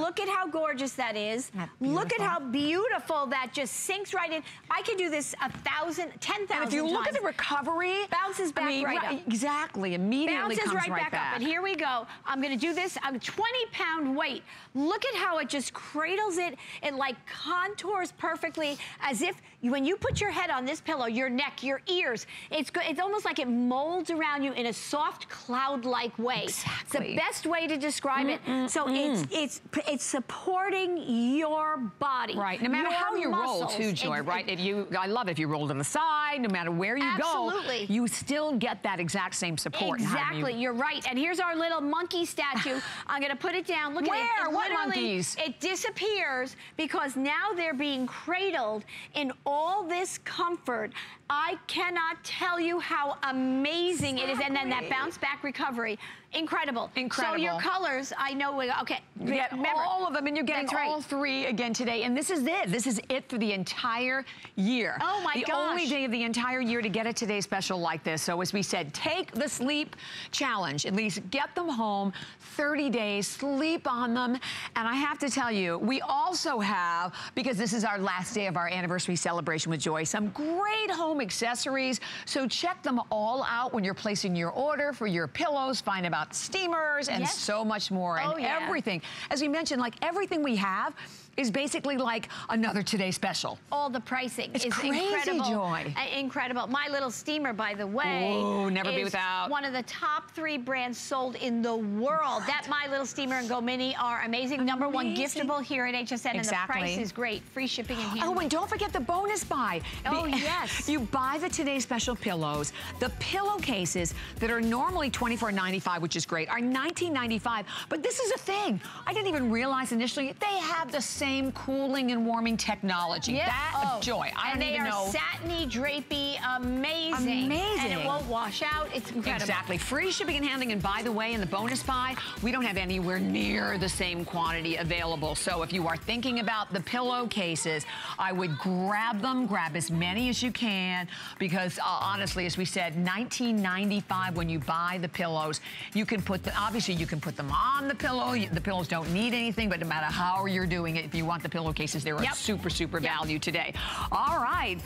Look at how gorgeous that is. Look at how beautiful that just sinks right in. I could do this a thousand, ten thousand times. And if you look times, at the recovery, bounces back I mean, right, right up. Exactly, immediately bounces comes right, right back, back up. And here we go. I'm going to do this. I'm twenty pound weight. Look at how it just cradles it. It like contours perfectly, as if you, when you put your head on this pillow, your neck, your ears, it's good. It's almost like it molds around you in a soft cloud-like way. Exactly. It's the best way to describe mm, it. Mm, so mm. it's it's it's supporting your body. Right. No matter your how you muscles. roll too, Joy, it, right? If you, I love it. If you roll to the side, no matter where you absolutely. go, you still get that exact same support. Exactly, you... you're right. And here's our little monkey statue. I'm gonna put it down. Look where? at it. it what monkeys? It disappears because now they're being cradled in all this comfort. I cannot tell you how amazing exactly. it is. And then that bounce back recovery. Incredible. Incredible. So your colors, I know, we, okay. You get Remember. all of them, and you're getting right. all three again today. And this is it. This is it for the entire year. Oh, my gosh. The only day of the entire year to get a Today Special like this. So as we said, take the sleep challenge. At least get them home, thirty days, sleep on them. And I have to tell you, we also have, because this is our last day of our anniversary celebration with Joy, some great home accessories. So check them all out when you're placing your order for your pillows. Find about steamers and yes. so much more, and oh, yeah. everything, as we mentioned, like everything we have is basically like another Today Special. All the pricing it's is crazy, incredible. Joy. Uh, incredible. My little steamer, by the way, Ooh, never is be without. one of the top three brands sold in the world. What? That My Little Steamer and Go Mini are amazing. amazing. Number one giftable here at H S N, exactly. and the price is great. Free shipping and handling. Oh, and don't forget the bonus buy. Oh, the, yes. You buy the Today Special pillows. The pillowcases that are normally twenty-four ninety-five, which is great, are nineteen ninety-five. But this is a thing. I didn't even realize initially they have the same Same cooling and warming technology. Yep. That oh. Joy. I and don't even know. And they are satiny, drapey, amazing. Amazing. And it won't wash out. It's incredible. Exactly. Free shipping and handling. And by the way, in the bonus buy, we don't have anywhere near the same quantity available. So if you are thinking about the pillowcases, I would grab them. Grab as many as you can, because uh, honestly, as we said, nineteen ninety-five when you buy the pillows. You can put the, obviously you can put them on the pillow. The pillows don't need anything, but no matter how you're doing it, if you want the pillowcases, they're yep. a super, super yep. value today. All right.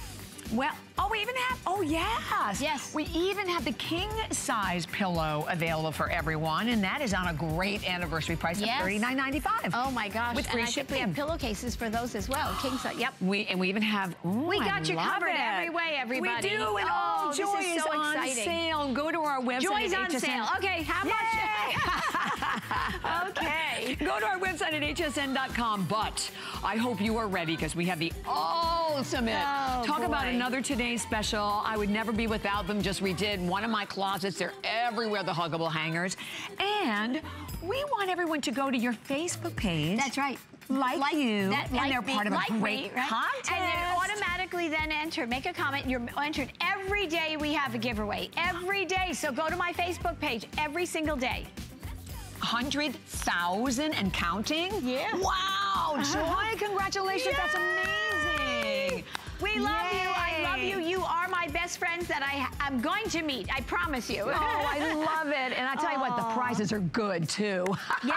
Well, oh, we even have, oh, yes. Yes. We even have the king-size pillow available for everyone, and that is on a great anniversary price yes. of thirty-nine ninety-five. Oh, my gosh. With free and I shipping. Think we have pillowcases for those as well. King-size, yep. We, and we even have, ooh, We got I you covered it. every way, everybody. We do, and oh, oh Joy this is, is so on exciting. sale. Go to our website. Joy's on H S N. sale. Okay, how much? Okay. Go to our website at H S N dot com, but I hope you are ready because we have the ultimate. Oh, Talk boy. about another Today's Special. I would never be without them. Just redid one of my closets. They're everywhere, the Huggable Hangers. And we want everyone to go to your Facebook page. That's right. Like, like you, that, and like they're me, part of like a great me, right? contest. And then automatically then enter, make a comment, you're entered. Every day we have a giveaway, every day. So go to my Facebook page every single day. one hundred thousand and counting? Yeah. Wow, Joy, congratulations, Yay! That's amazing. We love Yay. you, I love you. You are my best friends that I am going to meet, I promise you. Oh, I love it. And I tell Aww. you what, the prizes are good too. Yeah.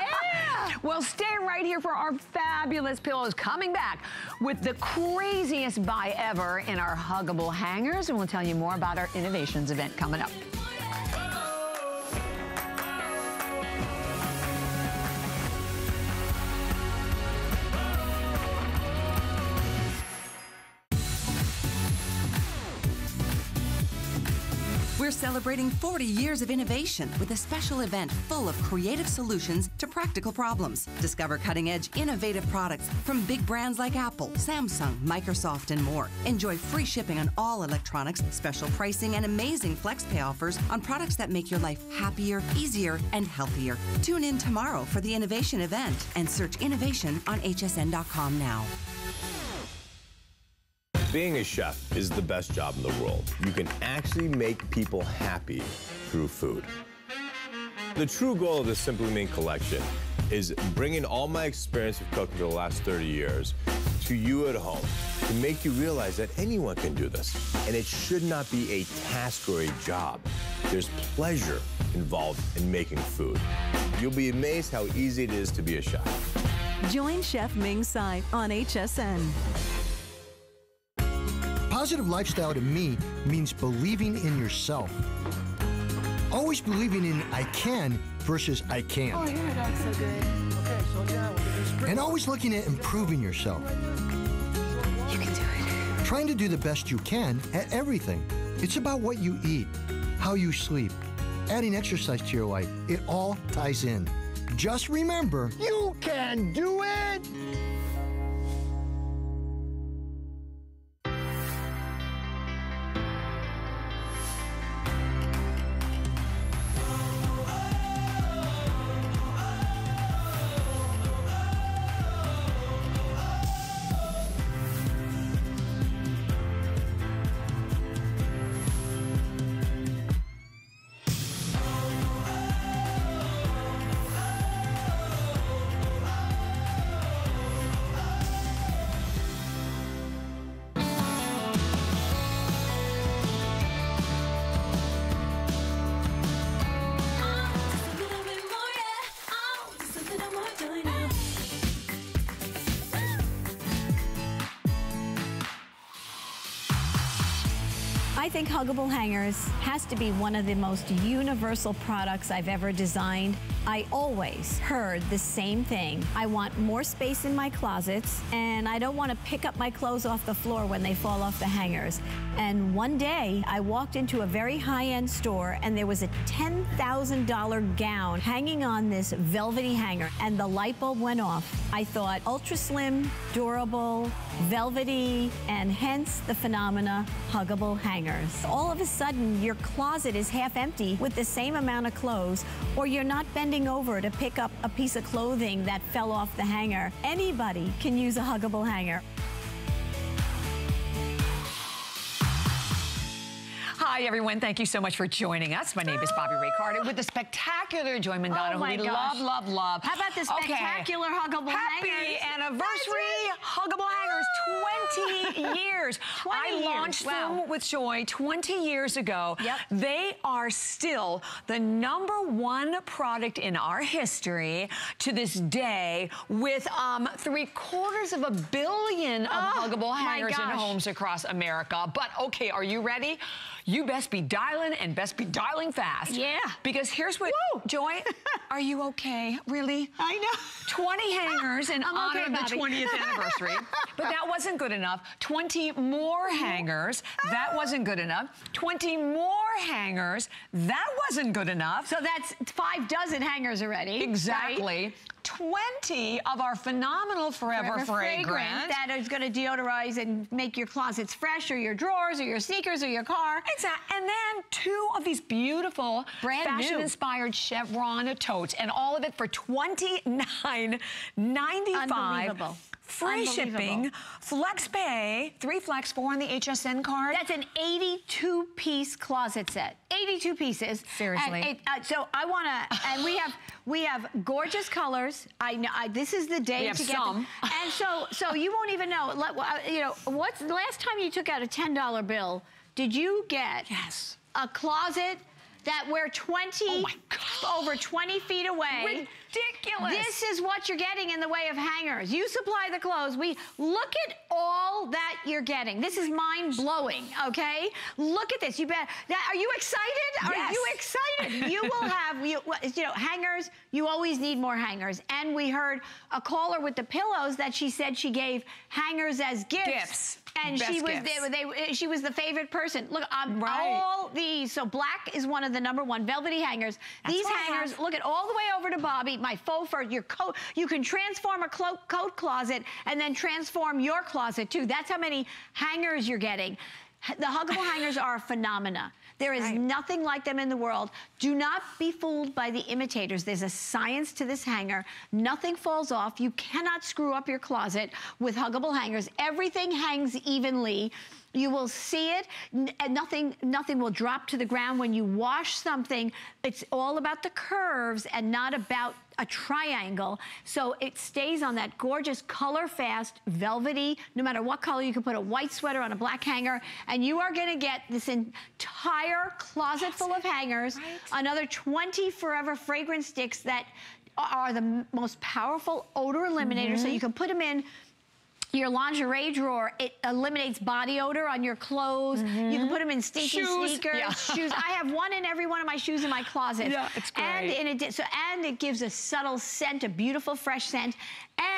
Well, stay right here for our fabulous pillows, coming back with the craziest buy ever in our Huggable Hangers, and we'll tell you more about our innovations event coming up. We're celebrating forty years of innovation with a special event full of creative solutions to practical problems. Discover cutting-edge, innovative products from big brands like Apple, Samsung, Microsoft, and more. Enjoy free shipping on all electronics, special pricing, and amazing FlexPay offers on products that make your life happier, easier, and healthier. Tune in tomorrow for the innovation event and search innovation on H S N dot com now. Being a chef is the best job in the world. You can actually make people happy through food. The true goal of the Simply Ming collection is bringing all my experience of cooking for the last thirty years to you at home, to make you realize that anyone can do this. And it should not be a task or a job. There's pleasure involved in making food. You'll be amazed how easy it is to be a chef. Join Chef Ming Tsai on H S N. Positive lifestyle to me means believing in yourself. Always believing in I can versus I can't. Oh, yeah, that's so good. Okay, so yeah, and always looking at improving yourself. You can do it. Trying to do the best you can at everything. It's about what you eat, how you sleep, adding exercise to your life. It all ties in. Just remember, you can do it! I think Huggable Hangers has to be one of the most universal products I've ever designed. I always heard the same thing. I want more space in my closets, and I don't want to pick up my clothes off the floor when they fall off the hangers. And one day, I walked into a very high-end store, and there was a ten thousand dollar gown hanging on this velvety hanger, and the light bulb went off. I thought, ultra slim, durable, velvety, and hence the phenomena, Huggable Hangers. All of a sudden, your closet is half empty with the same amount of clothes, or you're not bending over to pick up a piece of clothing that fell off the hanger. Anybody can use a Huggable Hanger. Hi, everyone. Thank you so much for joining us. My name is Bobbi Ray Carter with the spectacular Joy Mangano, oh who we gosh. love, love, love. How about this spectacular okay. Huggable Happy Hangers? Happy anniversary, right. Huggable Hangers, twenty years. twenty I years. launched wow. them with Joy twenty years ago. Yep. They are still the number one product in our history to this day, with um, three quarters of a billion of oh, Huggable Hangers in homes across America. But okay, are you ready? You best be dialing and best be dialing fast. Yeah. Because here's what, Woo. Joy, are you okay? Really? I know. twenty hangers in I'm honor okay, of the Bobbi. twentieth anniversary. But that wasn't good enough. twenty more hangers. That wasn't good enough. twenty more hangers. That wasn't good enough. So that's five dozen hangers already. Exactly. Right? twenty of our phenomenal Forever, Forever fragrance. fragrance that is going to deodorize and make your closets fresh, or your drawers, or your sneakers, or your car. Exactly. And then two of these beautiful fashion-inspired chevron totes, and all of it for twenty-nine ninety-five. Unbelievable. Free shipping, FlexPay, three Flex, four on the H S N card. That's an eighty-two piece closet set. eighty-two pieces. Seriously. And, and, uh, so I want to, and we have we have gorgeous colors. I know I, this is the day we have to get some. Them. And so so you won't even know. Let, you know what's the last time you took out a ten dollar bill? Did you get yes. a closet? That we're twenty, oh my God. Over twenty feet away. Ridiculous. This is what you're getting in the way of hangers. You supply the clothes. We look at all that you're getting. This is mind blowing. Okay, look at this. You bet. Now, are you excited? Yes. Are you excited? You will have you, you know hangers. You always need more hangers. And we heard a caller with the pillows that she said she gave hangers as gifts. Gifts. And Best she was they, they, she was the favorite person. Look, um, right. all these. So black is one of the number one velvety hangers. That's these hangers. Look at all the way over to Bobbi. My faux fur, your coat. You can transform a clo coat closet and then transform your closet too. That's how many hangers you're getting. The Huggable Hangers are a phenomena. There is right. nothing like them in the world. Do not be fooled by the imitators. There's a science to this hanger. Nothing falls off. You cannot screw up your closet with Huggable Hangers. Everything hangs evenly. You will see it, and nothing, nothing will drop to the ground. When you wash something, it's all about the curves and not about a triangle. So it stays on that gorgeous, color-fast, velvety, no matter what color. You can put a white sweater on a black hanger, and you are gonna get this entire closet That's full of hangers, right? Another twenty Forever fragrance sticks that are the most powerful odor eliminator, mm-hmm. so you can put them in your lingerie drawer. It eliminates body odor on your clothes. Mm-hmm. You can put them in stinky shoes. sneakers, yeah. shoes. I have one in every one of my shoes in my closet. Yeah, it's great. And, and, it, so, and it gives a subtle scent, a beautiful fresh scent.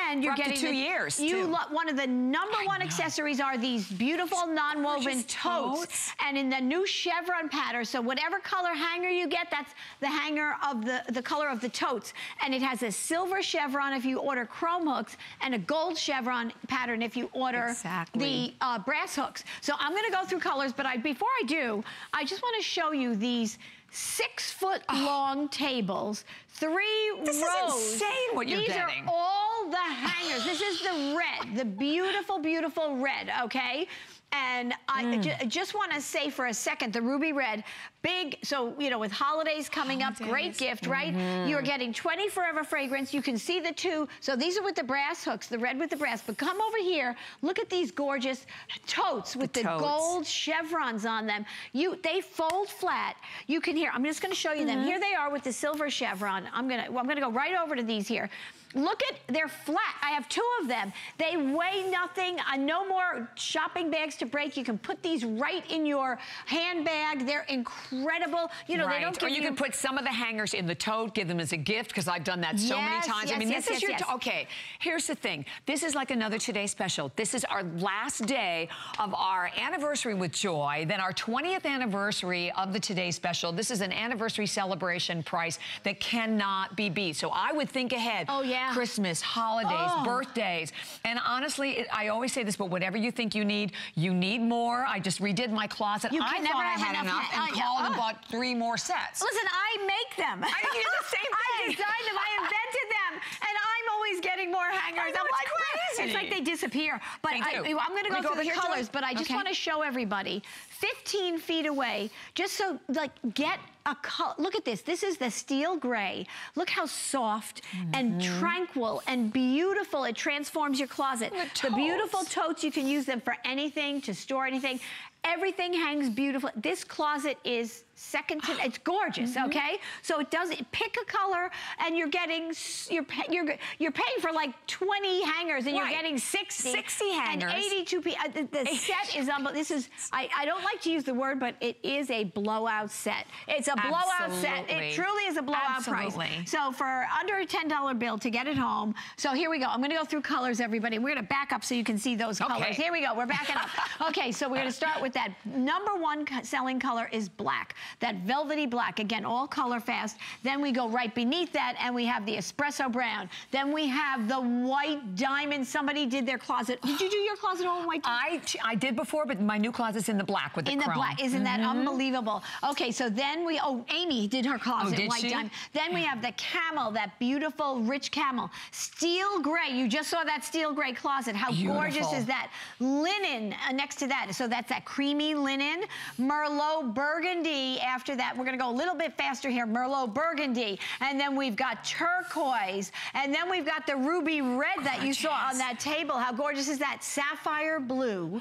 And you're getting up to two the, years. You lo one of the number one accessories are these beautiful non-woven totes. totes, and in the new chevron pattern. So whatever color hanger you get, that's the hanger of the the color of the totes, and it has a silver chevron if you order chrome hooks, and a gold chevron pattern if you order exactly. the uh, brass hooks. So I'm going to go through colors, but I before I do, I just want to show you these six foot long oh. tables, three this rows. This is insane what you're These getting. These are all the hangers. This is the red, the beautiful, beautiful red, okay? And I mm. ju just want to say for a second, the ruby red, big, so, you know, with holidays coming holidays. up, great gift, right? Mm-hmm. You're getting twenty Forever fragrance. You can see the two. So these are with the brass hooks, the red with the brass. But come over here. Look at these gorgeous totes with the, the totes. gold chevrons on them. You, They fold flat. You can hear. I'm just going to show you mm-hmm. them. Here they are with the silver chevron. I'm going to well, I'm going to go right over to these here. Look at, they're flat. I have two of them. They weigh nothing. Uh, no more shopping bags to break. You can put these right in your handbag. They're incredible. You know, right. they don't give Or you, you can put some of the hangers in the tote, give them as a gift, because I've done that so yes, many times. Yes, I mean, yes, this yes, is yes, your, yes. okay, here's the thing. This is like another Today Special. This is our last day of our anniversary with Joy, then our twentieth anniversary of the Today Special. This is an anniversary celebration price that cannot be beat. So I would think ahead. Oh, yeah. Christmas, holidays, oh. birthdays. And honestly, it, I always say this, but whatever you think you need, you need more. I just redid my closet. You I thought I had enough, enough and uh, called uh, and bought three more sets. Listen, I make them. I did the same thing. I designed them. I invented them. And I'm always getting more hangers. Know, I'm like, crazy. It's like they disappear. But they I, I'm going to go, go through the colors, but I just okay. want to show everybody. fifteen feet away, just so, like, get... A color. Look at this. This is the steel gray. Look how soft mm-hmm. and tranquil and beautiful. It transforms your closet. The, the beautiful totes, you can use them for anything, to store anything. Everything hangs beautiful. This closet is second to, it's gorgeous, mm-hmm. okay? So it does, pick a color and you're getting, you're, you're, you're paying for like twenty hangers, and right. you're getting sixty, sixty hangers, and eighty-two. P uh, the, the set is unbelievable. This is I, I don't like to use the word, but it is a blowout set. It's a Absolutely. blowout set. It truly is a blowout Absolutely. price. So for under a ten dollar bill to get it home. So here we go. I'm going to go through colors, everybody. We're going to back up so you can see those okay. colors. Here we go. We're backing up. Okay, so we're going to start with that number one selling color is black. That velvety black. Again, all color fast. Then we go right beneath that, and we have the espresso brown. Then we have the white diamond. Somebody did their closet. Did you do your closet all in white? I, I did before, but my new closet's in the black with the in chrome. In the black. Isn't that mm-hmm. unbelievable? Okay, so then we, oh, Amy did her closet oh, did white she? diamond. Then we have the camel, that beautiful, rich camel. Steel gray. You just saw that steel gray closet. How beautiful. Gorgeous is that? Linen uh, next to that. So that's that creamy linen. Merlot burgundy after that. We're going to go a little bit faster here. Merlot burgundy. And then we've got turquoise. And then we've got the ruby red gorgeous. that you saw on that table. How gorgeous is that? Sapphire blue.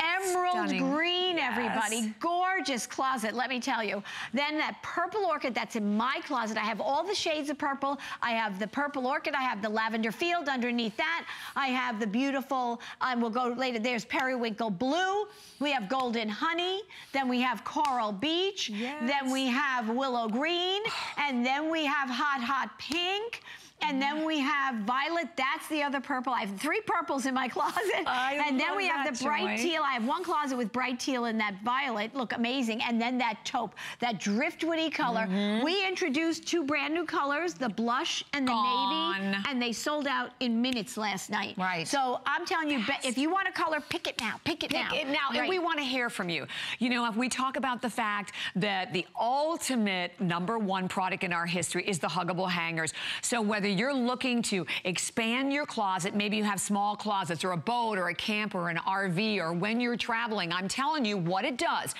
Emerald Stunning. green, yes. everybody. Gorgeous closet, let me tell you. Then that purple orchid that's in my closet. I have all the shades of purple. I have the purple orchid. I have the lavender field underneath that. I have the beautiful, and um, we'll go later, there's periwinkle blue. We have golden honey. Then we have coral beach. Yes. Then we have willow green. And then we have hot, hot pink. And then we have violet. That's the other purple. I have three purples in my closet. I and then we have the bright Joy. teal. I have one closet with bright teal and that violet. Look, amazing. And then that taupe, that driftwoody color. Mm-hmm. We introduced two brand new colors, the blush and the Gone. navy. And they sold out in minutes last night. Right. So I'm telling you, yes. if you want a color, pick it now. Pick it pick now. Pick it now. Right. And we want to hear from you. You know, if we talk about the fact that the ultimate number one product in our history is the Huggable Hangers. So whether you're looking to expand your closet, maybe you have small closets or a boat or a camp or an R V, or when you're traveling, I'm telling you what it does.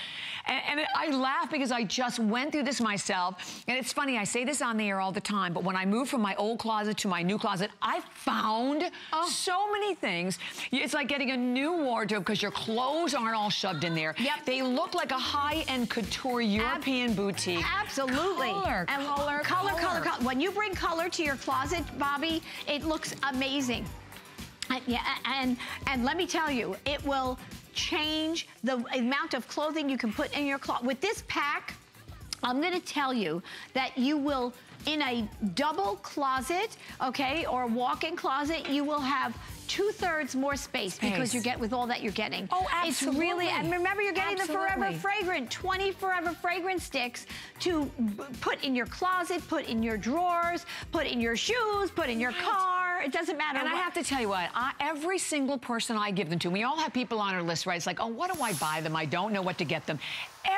And, and I laugh because I just went through this myself. And it's funny, I say this on the air all the time, but when I moved from my old closet to my new closet, I found oh. so many things. It's like getting a new wardrobe because your clothes aren't all shoved in there. Yep. They look like a high-end couture European Ab boutique. Absolutely. Color, and color, color, color, color, color. When you bring color to your closet, Closet, Bobbi, it looks amazing. And, yeah, and and let me tell you, it will change the amount of clothing you can put in your closet. With this pack, I'm going to tell you that you will, in a double closet, okay, or walk-in closet, you will have two-thirds more space, space because you get with all that you're getting. Oh, absolutely. It's really, and remember, you're getting absolutely. the Forever Fragrant, twenty Forever Fragrant sticks to put in your closet, put in your drawers, put in your shoes, put in your car. It doesn't matter. And what. I have to tell you what, I, every single person I give them to, we all have people on our list, right? It's like, oh, what do I buy them? I don't know what to get them.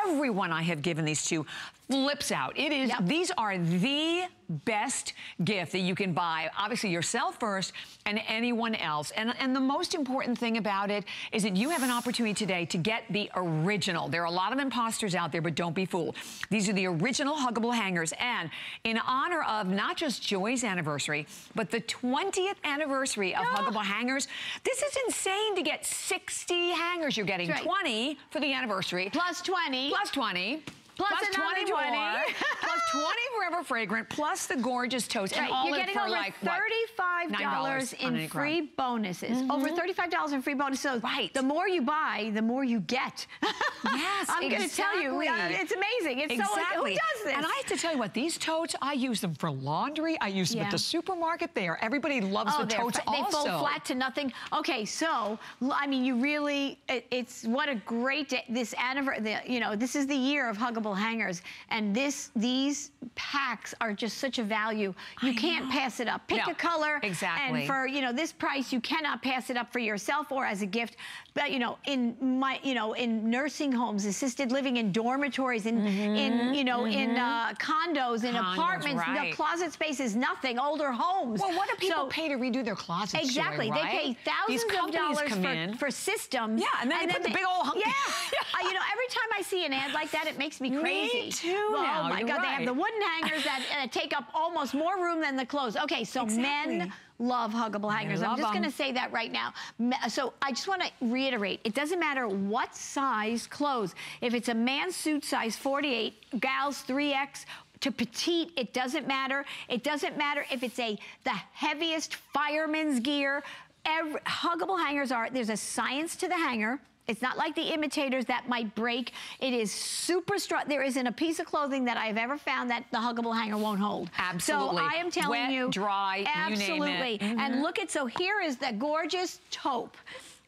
Everyone I have given these to flips out. It is, yep. these are the best gift that you can buy, obviously yourself first and anyone else. And, and the most important thing about it is that you have an opportunity today to get the original. There are a lot of imposters out there, but don't be fooled. These are the original Huggable Hangers. And in honor of not just Joy's anniversary, but the twentieth anniversary of yeah. Huggable Hangers, this is insane to get sixty hangers. You're getting right. twenty for the anniversary. Plus twenty. Plus twenty. Plus, plus twenty more, plus twenty Forever Fragrant, plus the gorgeous toast. Right. And all you're getting over like, thirty-five dollars in free crown. bonuses. Mm-hmm. Over thirty-five dollars in free bonuses. So right. the more you buy, the more you get. Yes, I'm exactly. going to tell you, it's amazing. It's exactly. so, who does this? And I have to tell you what, these totes, I use them for laundry. I use them yeah. at the supermarket. They are, everybody loves oh, the totes also. They fold flat to nothing. Okay, so, I mean, you really, it, it's, what a great day. This anniversary, you know, this is the year of Huggable Hangers, and this these packs are just such a value. You I can't know. pass it up. Pick no, a color, exactly. and for you know this price, you cannot pass it up for yourself or as a gift. But you know, in my you know in nursing homes, assisted living, in dormitories, in mm-hmm. in you know mm-hmm. in uh, condos, in condos, apartments, right. the closet space is nothing. Older homes. Well, what do people so, pay to redo their closets? Exactly, Joy, right? They pay thousands of dollars for, for systems. Yeah, and then and they then put they, the big old hunk. Yeah, uh, you know, every time I see an ad like that, it makes me crazy. Me too. Well, now. Oh my You're God, right. they have the wooden hangers that uh, take up almost more room than the clothes. Okay, so exactly. men love Huggable Hangers. Love I'm just going to say that right now. So I just want to reiterate, it doesn't matter what size clothes. If it's a man's suit size forty-eight, gals three X, to petite, it doesn't matter. It doesn't matter if it's a the heaviest fireman's gear. Every, huggable hangers are, there's a science to the hanger. It's not like the imitators that might break. It is super strong. There isn't a piece of clothing that I've ever found that the huggable hanger won't hold. Absolutely. So I am telling Wet, you. dry, absolutely. You name it. Mm-hmm. And look at, so here is the gorgeous taupe.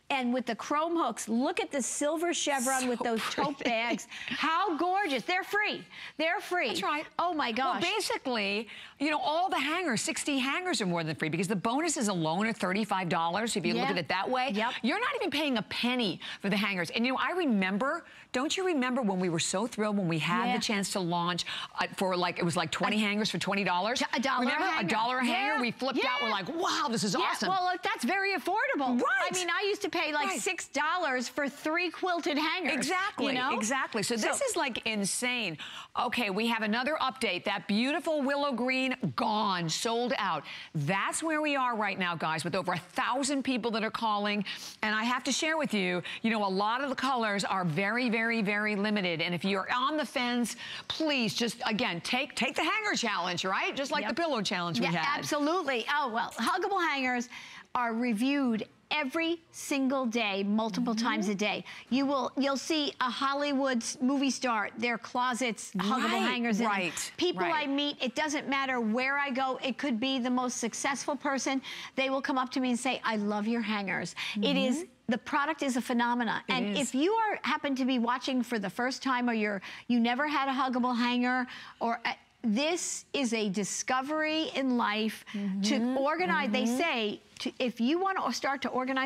And with the chrome hooks, look at the silver chevron so with those taupe bags. How gorgeous. They're free. They're free. That's right. Oh, my gosh. Well, basically, you know, all the hangers, sixty hangers are more than free because the bonuses alone are thirty-five dollars if you yeah. look at it that way. Yep. You're not even paying a penny for the hangers. And, you know, I remember, don't you remember when we were so thrilled when we had yeah. the chance to launch uh, for, like, it was like twenty a, hangers for twenty dollars? A dollar remember? A, hanger. a dollar a hanger. Yeah. We flipped yeah. out. We're like, wow, this is yeah. awesome. Well, look, that's very affordable. Right. I mean, I used to pay pay like right. six dollars for three quilted hangers. Exactly, you know? exactly. So, so this is like insane. Okay, we have another update. That beautiful willow green, gone, sold out. That's where we are right now, guys, with over a thousand people that are calling. And I have to share with you, you know, a lot of the colors are very, very, very limited. And if you're on the fence, please just, again, take take the hanger challenge, right? Just like yep. the pillow challenge we yeah, had. Absolutely. Oh, well, huggable hangers are reviewed every single day, multiple mm-hmm. times a day. You will, you'll see a Hollywood movie star, their closets, right, huggable hangers in right, them. People right. I meet, it doesn't matter where I go, it could be the most successful person, they will come up to me and say, I love your hangers. Mm-hmm. It is, the product is a phenomena. It and is. if you are, happen to be watching for the first time or you're, you never had a huggable hanger or, a, this is a discovery in life mm-hmm. to organize, mm-hmm. they say, to, if you want to start to organize